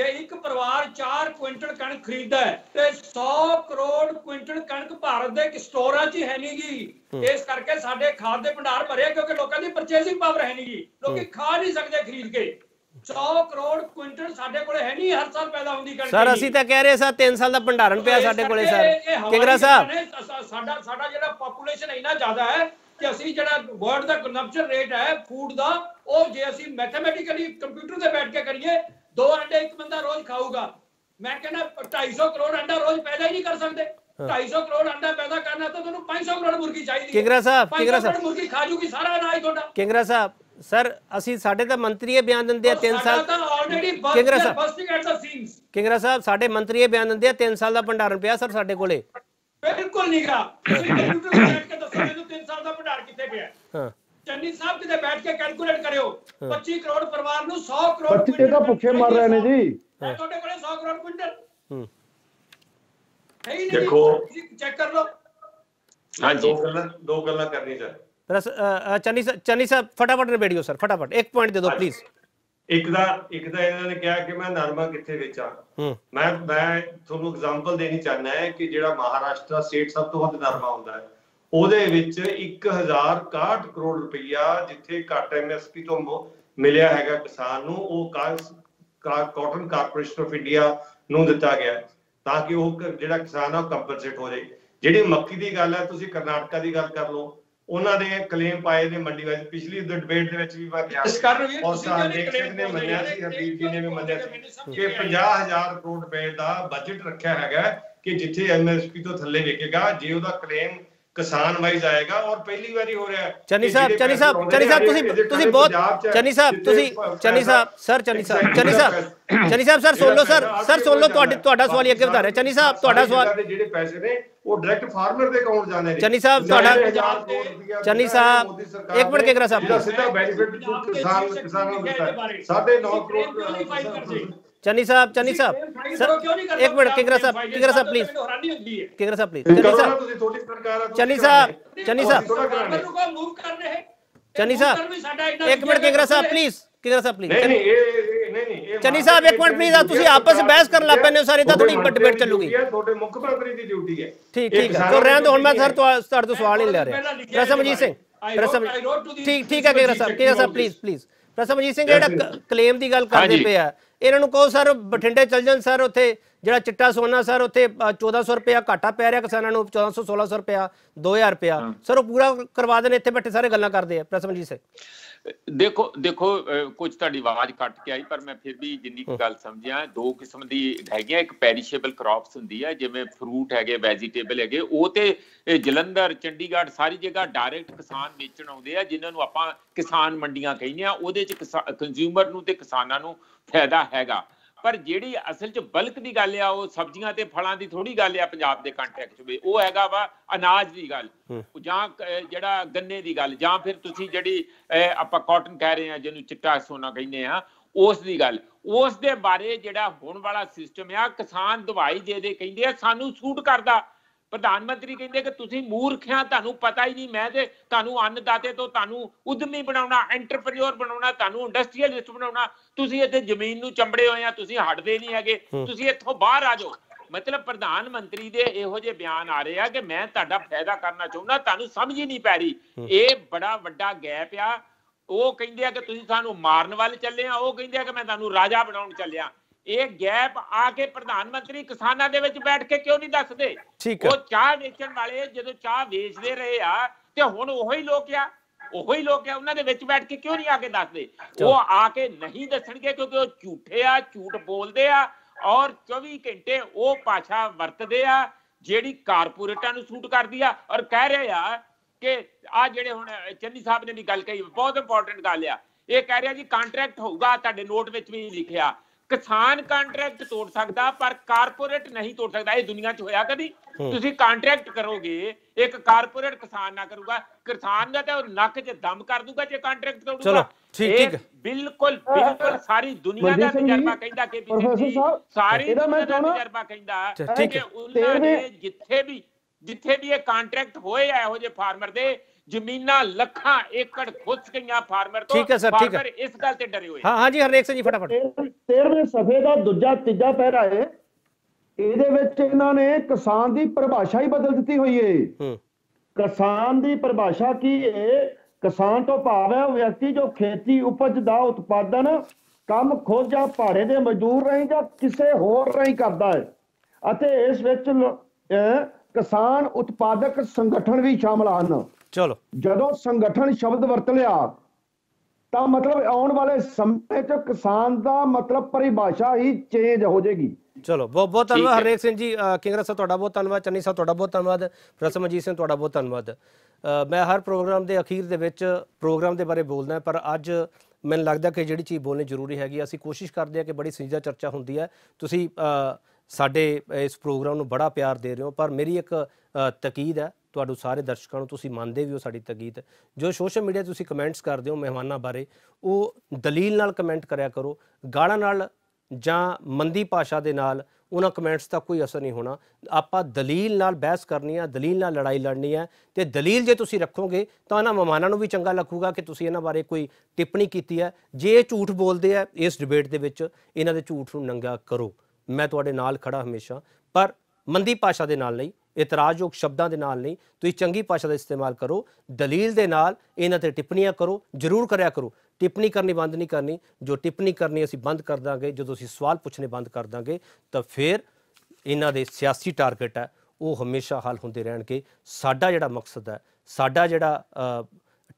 ਜੇ ਇੱਕ ਪਰਿਵਾਰ ਚਾਰ ਕੁਇੰਟਲ ਕਣਕ ਖਰੀਦਦਾ ਹੈ ਤੇ ਸੌ ਕਰੋੜ ਕੁਇੰਟਲ ਕਣਕ ਭਾਰਤ ਦੇ ਸਟੋਰਾਂ 'ਚ ਹੈ ਨਹੀਂਗੀ। ਇਸ ਕਰਕੇ ਸਾਡੇ ਖਾਦ ਦੇ ਭੰਡਾਰ ਭਰੇ ਕਿਉਂਕਿ ਲੋਕਾਂ ਦੀ ਪਰਚੇਸਿੰਗ ਪਾਵਰ ਹੈ ਨਹੀਂਗੀ, ਲੋਕੀ ਖਾ ਨਹੀਂ ਸਕਦੇ ਖਰੀਦ ਕੇ। ਸੌ ਕਰੋੜ ਕੁਇੰਟਲ ਸਾਡੇ ਕੋਲੇ ਹੈ ਨਹੀਂ, ਹਰ ਸਾਲ ਪੈਦਾ ਹੁੰਦੀ ਕਣਕ। ਸਰ ਅਸੀਂ ਤਾਂ ਕਹਿ ਰਹੇ ਸਰ ਤਿੰਨ ਸਾਲ ਦਾ ਭੰਡਾਰਨ ਪਿਆ ਸਾਡੇ ਕੋਲੇ ਸਰ। ਕਿੰਗਰਾ ਸਾਹਿਬ ਸਾਡਾ ਸਾਡਾ ਜਿਹੜਾ ਪੋਪੂਲੇਸ਼ਨ ਇੰਨਾ ਜ਼ਿਆਦਾ ਹੈ ਕਿ ਅਸੀਂ ਜਿਹੜਾ ਵਰਲਡ ਦਾ ਕੰਜ਼ੰਪਸ਼ਨ ਰੇਟ ਹੈ ਫੂਡ ਦਾ ਉਹ ਜੇ ਅਸੀਂ ਮੈਥਮੈਟਿਕਲੀ ਕੰਪਿਊਟਰ ਤੇ ਬੈਠ ਕੇ ਕਰੀਏ ਦੋ ਅੰਡੇ ਇੱਕ ਬੰਦਾ ਰੋਜ਼ ਖਾਊਗਾ। ਮੈਂ ਕਹਿੰਦਾ ਢਾਈ ਸੌ ਕਰੋੜ ਅੰਡਾ ਰੋਜ਼ ਪੈਦਾ ਹੀ ਨਹੀਂ ਕਰ ਸਕਦੇ। ਢਾਈ ਸੌ ਕਰੋੜ ਅੰਡਾ ਪੈਦਾ ਕਰਨਾ ਤਾਂ ਤੁਹਾਨੂੰ ਪੰਜ ਸੌ ਕਰੋੜ ਮੁਰਗੀ ਚਾਹੀਦੀ। ਕਿੰਗਰਾ ਸਾਹਿਬ ਕਿੰਗਰਾ ਸਾਹਿਬ ਮੁਰਗੀ ਖਾ ਜੂਗੀ ਸਾਰਾ ਅਨਾਜ ਤੁਹਾਡਾ। ਕਿੰਗਰਾ ਸਾਹਿਬ ਸਰ ਅਸੀਂ ਸਾਡੇ ਤਾਂ ਮੰਤਰੀ ਇਹ ਬਿਆਨ ਦਿੰਦੇ ਆ ਤਿੰਨ ਸਾਲ ਕਿੰਗਰਾ ਸਾਹਿਬ ਕਿੰਗਰਾ ਸਾਹਿਬ ਸਾਡੇ ਮੰਤਰੀ ਇਹ ਬਿਆਨ ਦਿੰਦੇ ਆ ਤਿੰਨ ਸਾਲ ਦਾ ਭੰਡਾਰਨ ਪਿਆ ਸਰ ਸਾਡੇ ਕੋਲੇ। ਬਿਲਕੁਲ ਨਹੀਂ ਗਾ, ਤੁਸੀਂ ਕੰਪਿਊਟਰ ਤੇ ਬੈਠ ਕੇ ਦੱਸੋ ਮੈਨੂੰ ਤਿੰਨ ਸਾਲ ਦਾ ਭੰਡਾਰ ਕਿੱਥੇ ਪਿਆ? ਹਾਂ ਚੰਨੀ ਸਾਹਿਬ ਕਿਤੇ ਬੈਠ ਕੇ ਕੈਲਕੂਲੇਟ ਕਰਿਓ ਪੱਚੀ ਕਰੋੜ ਪਰਿਵਾਰ ਨੂੰ ਸੌ ਕਰੋੜ ਕੁਇੰਟਲ ਇਹਦਾ ਭੁੱਖੇ ਮਰ ਰਹੇ ਨੇ ਜੀ। ਤੁਹਾਡੇ ਕੋਲੇ ਸੌ ਕਰੋੜ ਕੁਇੰਟਲ ਹੂੰ ਨਹੀਂ ਦੇਖੋ ਚੈੱਕ ਕਰ ਲਓ। हाँ जी, दो गल्ला करनी चाहिए चन्नी साहब। चन्नी साहब फटाफट रिबेट करो सर, फटाफट एक पॉइंट दे दो प्लीज। एक दा एक दा इन्होंने कहा कि मैं नरमा किथे बेचा, मैं मैं ਤੁਹਾਨੂੰ एग्जांपल देनी चाहना है कि जेड़ा महाराष्ट्र स्टेट सब तो वध नरमा हुंदा है ओदे विच एक हज़ार इकसठ करोड़ रुपया जिथे घट एमएसपी तो मिलिया हैगा किसान नूं ਉਹ कॉटन कारपोरेशन ऑफ इंडिया नूं दिता गया ताकि ਉਹ जेड़ा किसान है कंपनसेट हो जाए। ਜਿਹੜੀ ਮੱਕੀ ਦੀ ਗੱਲ ਹੈ ਤੁਸੀਂ ਕਰਨਾਟਕਾ ਦੀ ਗੱਲ ਕਰ ਲਓ, ਉਹਨਾਂ ਦੇ ਕਲੇਮ ਪਾਏ ਨੇ ਮੰਡੀ ਵਿੱਚ ਪਿਛਲੀ ਡਿਬੇਟ ਦੇ ਵਿੱਚ ਵੀ ਵਾ ਗਿਆ ਇਸ ਕਾਰਨ ਵੀ ਤੁਸੀਂ ਨੇ ਮੰਨਿਆ ਸੀ, ਹਰਦੀਪ ਜੀ ਨੇ ਵੀ ਮੰਨਿਆ ਸੀ ਕਿ ਪੰਜਾਹ ਹਜ਼ਾਰ ਕਰੋੜ ਰੁਪਏ ਦਾ ਬਜਟ ਰੱਖਿਆ ਹੈਗਾ ਕਿ ਜਿੱਥੇ ਐਮਐਸਪੀ ਤੋਂ ਥੱਲੇ ਵੇਖੇਗਾ ਜੇ ਉਹਦਾ ਕਲੇਮ ਕਿਸਾਨ ਵਾਈਜ਼ ਆਏਗਾ ਔਰ ਪਹਿਲੀ ਵਾਰੀ ਹੋ ਰਿਹਾ। ਚੰਨੀ ਸਾਹਿਬ ਚੰਨੀ ਸਾਹਿਬ ਚੰਨੀ ਸਾਹਿਬ ਤੁਸੀਂ ਤੁਸੀਂ ਬਹੁਤ ਚੰਨੀ ਸਾਹਿਬ ਤੁਸੀਂ ਚੰਨੀ ਸਾਹਿਬ ਸਰ ਚੰਨੀ ਸਾਹਿਬ ਚੰਨੀ ਸਾਹਿਬ ਚੰਨੀ ਸਾਹਿਬ ਸਰ ਸੁਣ ਲਓ ਸਰ ਸਰ ਸੁਣ ਲਓ ਤੁਹਾਡੇ ਤੁਹਾਡਾ ਸਵਾਲ ਹੀ ਅੱਗੇ ਵਧਾ ਰਿਹਾ ਚੰਨੀ ਸਾਹਿਬ ਤੁਹਾਡਾ ਸਵਾਲ। ਜਿਹੜੇ ਪੈਸੇ ਨੇ ਉਹ ਡਾਇਰੈਕਟ ਫਾਰਮਰ ਦੇ ਅਕਾਊਂਟ ਜਾਣੇ ਨੇ ਚੰਨੀ ਸਾਹਿਬ ਤੁਹਾਡਾ। ਚੰਨੀ ਸਾਹਿਬ ਇੱਕ ਮਿੰਟ ਕਿੰਗਰਾ ਸਾਹਿਬ ਜਿਹੜਾ ਸਿੱਧਾ ਬੈਨੀਫਿਟ ਕਿਸਾਨ ਕਿਸਾਨਾਂ ਨੂੰ ਦਿੱਤਾ ਸਾਢੇ ਨੌ ਕਰੋੜ। चन्नी साहब चन्नी साहब एक मिनट किंगरा साहब किंगरा साहब प्लीज किंगरा साहब प्लीज चन्नी साहब चन्नी साहब चन्नी साहब चन्नी साहब एक मिनट किंगरा साहब प्लीज किंगरा साहब प्लीज चन्नी साहब एक मिनट प्लीज तुसी आपस बहस करन लग पैने हो सारी तां थोड़ी डिबेट चलूगी। ਤੁਹਾਡੇ ਮੁੱਖ ਮੰਤਰੀ ਦੀ ਡਿਊਟੀ ਹੈ ਠੀਕ ਠੀਕ ਚਲ ਰਹਿਣ ਦੋ। ਹੁਣ ਮੈਂ ਸਰ ਤੁਹਾਡੇ ਤੋਂ ਸਵਾਲ ਨਹੀਂ ਲੈ ਰਿਹਾ। ਪ੍ਰਸਮਜੀਤ ਸਿੰਘ ਪ੍ਰਸਮਜੀਤ ਠੀਕ ਠੀਕ ਹੈ ਕਿੰਗਰਾ ਸਾਹਿਬ ਕਿੰਗਰਾ ਸਾਹਿਬ प्लीज प्लीज प्रसमजीत सिंह ਜਿਹੜਾ ਕਲੇਮ ਦੀ ਗੱਲ ਕਰਦੇ ਪਏ ਆ ਇਹਨਾਂ ਨੂੰ ਕਹੋ ਸਰ ਬਠਿੰਡੇ ਚੱਲ ਜਾਣ ਸਰ ਉੱਥੇ ਜਿਹੜਾ ਚਿੱਟਾ ਸੋਨਾ ਸਰ ਉੱਥੇ ਚੌਦਾਂ ਸੌ ਰੁਪਇਆ ਘਾਟਾ ਪੈ ਰਿਹਾ ਕਿਸਾਨਾਂ ਨੂੰ ਚੌਦਾਂ ਸੌ ਸੋਲਾਂ ਸੌ ਰੁਪਇਆ ਦੋ ਹਜ਼ਾਰ ਰੁਪਇਆ ਸਰ ਉਹ ਪੂਰਾ ਕਰਵਾ ਦੇਣ। ਇੱਥੇ ਬੈਠੇ ਸਾਰੇ ਗੱਲਾਂ ਕਰਦੇ ਆ। प्रसमजीत सिंह ਦੇਖੋ ਦੇਖੋ ਕੁਝ ਤੁਹਾਡੀ ਆਵਾਜ਼ ਕੱਟ ਕੇ ਆਈ ਪਰ ਮੈਂ ਫਿਰ ਵੀ ਜਿੰਨੀ ਗੱਲ ਸਮਝਿਆ ਦੋ ਕਿਸਮ ਦੀ ਹੈਗੀਆਂ। ਇੱਕ ਪੈਰੀਸ਼ੇਬਲ ਕ੍ਰੌਪਸ ਹੁੰਦੀ ਹੈ ਜਿਵੇਂ ਫਰੂਟ ਹੈਗੇ ਵੈਜੀਟੇਬਲ ਹੈਗੇ ਉਹ ਤੇ ਜਲੰਧਰ ਚੰਡੀਗੜ੍ਹ ਸਾਰੀ ਜਗ੍ਹਾ ਡਾਇਰੈਕਟ ਕਿਸਾਨ ਵੇਚਣ ਆਉਂਦੇ ਆ ਜਿਨ੍ਹਾਂ ਨੂੰ ਆਪਾਂ ਕਿਸਾਨ ਮੰਡੀਆਂ ਕਹਿੰਦੇ ਆ। ਉਹਦੇ ਚ ਕੰਜ਼ਿਊਮਰ ਨੂੰ ਤੇ ਕਿਸਾਨਾਂ ਨੂੰ ਫਾਇਦਾ ਹੈਗਾ पर जिहड़ी असल च बल्क की गल आ सब्जियां ते फलां दी थोड़ी गल आ पंजाब दे कंटैक्ट च वो हैगा वा अनाज की गल जां जिहड़ा गन्ने की गल जां फिर तुसीं जिहड़ी आपां कॉटन कह रहे हैं जिहनूं चिट्टा सोना कहिंदे आ उस दी गल उस दे बारे जिहड़ा हुण वाला सिस्टम आ किसान दवाई दे दे कहिंदे आ सानूं सूट करदा। प्रधानमंत्री कहिंदे कि तुसीं मूर्ख आ तुहानूं पता ही नहीं मैं ते तुहानूं अन्नदाते तो तुहानूं उद्यमी बनाउणा एंटरप्रेन्योर बनाउणा तुहानूं इंडस्ट्रियलिस्ट बनाउणा तुसीं इत्थे जमीन नूं चंबड़े होए आ तुसीं हटदे नहीं हैगे तुसीं इत्थों बाहर आ जाओ। मतलब प्रधानमंत्री दे इहो जे बयान आ रहे आ कि मैं तुहाडा फायदा करना चाहुंदा तुहानूं समझ ही नहीं पै रही। इह बड़ा वड्डा गैप आ। ओह कहिंदे आ कि तुसीं सानूं मारन वाल चले आ ओह कहिंदे आ कि मैं तुहानूं राजा बनाउण चलिया। ਇਹ ਗੈਪ ਆ ਕੇ ਪ੍ਰਧਾਨਮੰਤਰੀ ਕਿਸਾਨਾਂ ਦੇ ਵਿੱਚ ਬੈਠ ਕੇ ਕਿਉਂ ਨਹੀਂ ਦੱਸਦੇ? ਉਹ ਚਾਹ ਵੇਚਣ ਵਾਲੇ ਜਦੋਂ ਚਾਹ ਵੇਚਦੇ ਰਹੇ ਆ ਤੇ ਹੁਣ ਉਹੀ ਲੋਕ ਆ ਉਹੀ ਲੋਕ ਆ ਉਹਨਾਂ ਦੇ ਵਿੱਚ ਬੈਠ ਕੇ ਕਿਉਂ ਨਹੀਂ ਆ ਕੇ ਦੱਸਦੇ? ਉਹ ਆ ਕੇ ਨਹੀਂ ਦੱਸਣਗੇ ਕਿਉਂਕਿ ਉਹ ਝੂਠੇ ਆ ਝੂਠ ਬੋਲਦੇ ਆ ਔਰ ਚੌਵੀ ਘੰਟੇ ਉਹ ਭਾਸ਼ਾ ਵਰਤਦੇ ਆ ਜਿਹੜੀ ਕਾਰਪੋਰੇਟਾਂ ਨੂੰ ਸੂਟ ਕਰਦੀ ਆ। ਔਰ ਕਹਿ ਰਹੇ ਆ ਕਿ ਆ ਜਿਹੜੇ ਹੁਣ ਚੰਨੀ ਸਾਹਿਬ ਨੇ ਵੀ ਗੱਲ ਕਹੀ ਬਹੁਤ ਇੰਪੋਰਟੈਂਟ ਗੱਲ ਆ। ਇਹ ਕਹਿ ਰਿਹਾ ਜੀ ਕੰਟਰੈਕਟ ਹੋਊਗਾ ਤੁਹਾਡੇ ਨੋਟ ਵਿੱਚ ਵੀ ਲਿਖਿਆ किसान कॉन्ट्रैक्ट तोड़ सकता पर कारपोरेट नहीं तोड़ सकता। ये दुनिया च होया कभी तुसी कॉन्ट्रैक्ट करोगे एक कारपोरेट किसान ना करूगा किसान दा ते नक च दम कर दूगा जे कॉन्ट्रैक्ट तोड़ूगा। ठीक बिल्कुल बिल्कुल सारी दुनिया दा तजर्बा कहंदा के सारी दुनिया दा तजर्बा कहंदा कि उन्हां ने जिथे भी जिथे भी ये कॉन्ट्रैक्ट होए इहो जे फार्मर दे ਜ਼ਮੀਨਾਂ ਲੱਖਾਂ ਏਕੜ ਖੁੱਸ ਗਈਆਂ ਫਾਰਮਰ ਤੋਂ। ਠੀਕ ਹੈ ਸਰ ਠੀਕ ਹੈ ਇਸ ਗੱਲ ਤੇ ਡਰੇ ਹੋਏ। ਹਾਂ ਹਾਂ ਜੀ ਹਰਨੇਕ ਸਿੰਘ ਜੀ ਫਟਾਫਟ ਤੇਰਵੇਂ ਸਫੇ ਦਾ ਦੂਜਾ ਤੀਜਾ ਪੈਰਾ ਹੈ। ਇਹਦੇ ਵਿੱਚ ਇਹਨਾਂ ਨੇ ਕਿਸਾਨ ਦੀ ਪਰਿਭਾਸ਼ਾ ਹੀ ਬਦਲ ਦਿੱਤੀ ਹੋਈ ਹੈ। ਕਿਸਾਨ ਦੀ ਪਰਿਭਾਸ਼ਾ ਕੀ ਹੈ? ਕਿਸਾਨ ਤੋਂ ਭਾਵ ਹੈ ਉਹ ਵਿਅਕਤੀ ਜੋ ਖੇਤੀ ਉਪਜ ਦਾ ਉਤਪਾਦਨ ਕੰਮ ਖੋਜ ਜਾਂ ਭਾੜੇ ਦੇ ਮਜ਼ਦੂਰ ਰਹੀ ਜਾਂ ਕਿਸੇ ਹੋਰ ਰਹੀ ਕਰਦਾ ਹੈ ਅਤੇ ਇਸ ਵਿੱਚ ਕਿਸਾਨ ਉਤਪਾਦਕ ਸੰਗਠਨ ਵੀ ਸ਼ਾਮਲ ਹਨ। चलो जदों संगठन शब्द वरत लिया तो मतलब आने वाले समय तो किसान का मतलब परिभाषा ही चेंज हो जाएगी। चलो बहुत बहुत धन्यवाद हरनेक सिंह जी, किंगरा साहब तुहाडा बहुत धन्यवाद, चन्नी साहब तुहाडा बहुत धन्यवाद, प्रसमजीत सिंह तुहाडा बहुत धन्यवाद। मैं हर प्रोग्राम के अखीर दे विच प्रोग्राम के बारे बोलना पर अज मैनूं लगता कि जिहड़ी चीज़ बोलनी जरूरी हैगी। असीं कोशिश करते हैं कि बड़ी संजीदा चर्चा हुंदी है। तुसीं साडे इस प्रोग्राम नूं बड़ा प्यार दे रहे हो पर मेरी एक तकीद है ਤੁਹਾਡੇ ਸਾਰੇ ਦਰਸ਼ਕਾਂ ਨੂੰ, ਤੁਸੀਂ ਮੰਨਦੇ ਵੀ ਹੋ ਸਾਡੀ ਤਕੀਦ। ਜੋ ਸੋਸ਼ਲ ਮੀਡੀਆ ਤੁਸੀਂ ਕਮੈਂਟਸ ਕਰਦੇ ਹੋ ਮਹਿਮਾਨਾਂ ਬਾਰੇ, ਉਹ ਦਲੀਲ ਨਾਲ ਕਮੈਂਟ ਕਰਿਆ ਕਰੋ, ਗਾਲਾਂ ਨਾਲ ਜਾਂ ਮੰਦੀ ਭਾਸ਼ਾ ਦੇ ਨਾਲ उन्होंने कमेंट्स का कोई असर नहीं होना। आप दलील नाल बहस करनी है, दलील नाल लड़ाई लड़नी है, तो दलील जे तुसी रखोगे तो इन्होंने मेहमानों को भी चंगा लगूगा कि तुसी इन्होंने बारे कोई टिप्पणी की है। जे ये झूठ बोलते हैं इस डिबेट दे विच, इन्हां दे झूठ नूं नंगा करो, मैं तुहाडे नाल खड़ा हमेशा, पर मंदी भाषा दे नाल नहीं, इतराजयोग शब्दों के नाल नहीं। तुसीं चंगी भाषा का इस्तेमाल करो, दलील दे नाल इन्हां ते टिप्पणियां करो, जरूर कराया करो। टिप्पणी करनी बंद नहीं करनी, जो टिप्पणी करनी असीं बंद कर देंगे, जो तुसीं सवाल पूछने बंद कर देंगे तो फिर इन्हां दे सियासी टारगेट है वो हमेशा हल होंदे रहणगे। साडा जिहड़ा मकसद है, साडा जिहड़ा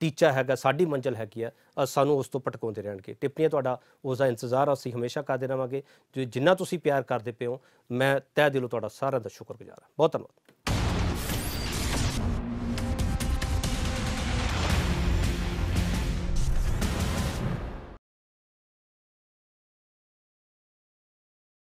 टीचा हैगा, साडी मंजिल हैगी है, सानूं उस तो भटकाउंदे रहणगे। टिप्पणियां तुहाडा उसका इंतजार असीं हमेशा करते रहेवांगे। जो जिन्ना तुसीं प्यार करते पे हो, मैं तह दिलों तुहाडा सारा दा शुक्रगुजार हां। बहुत धन्नवाद।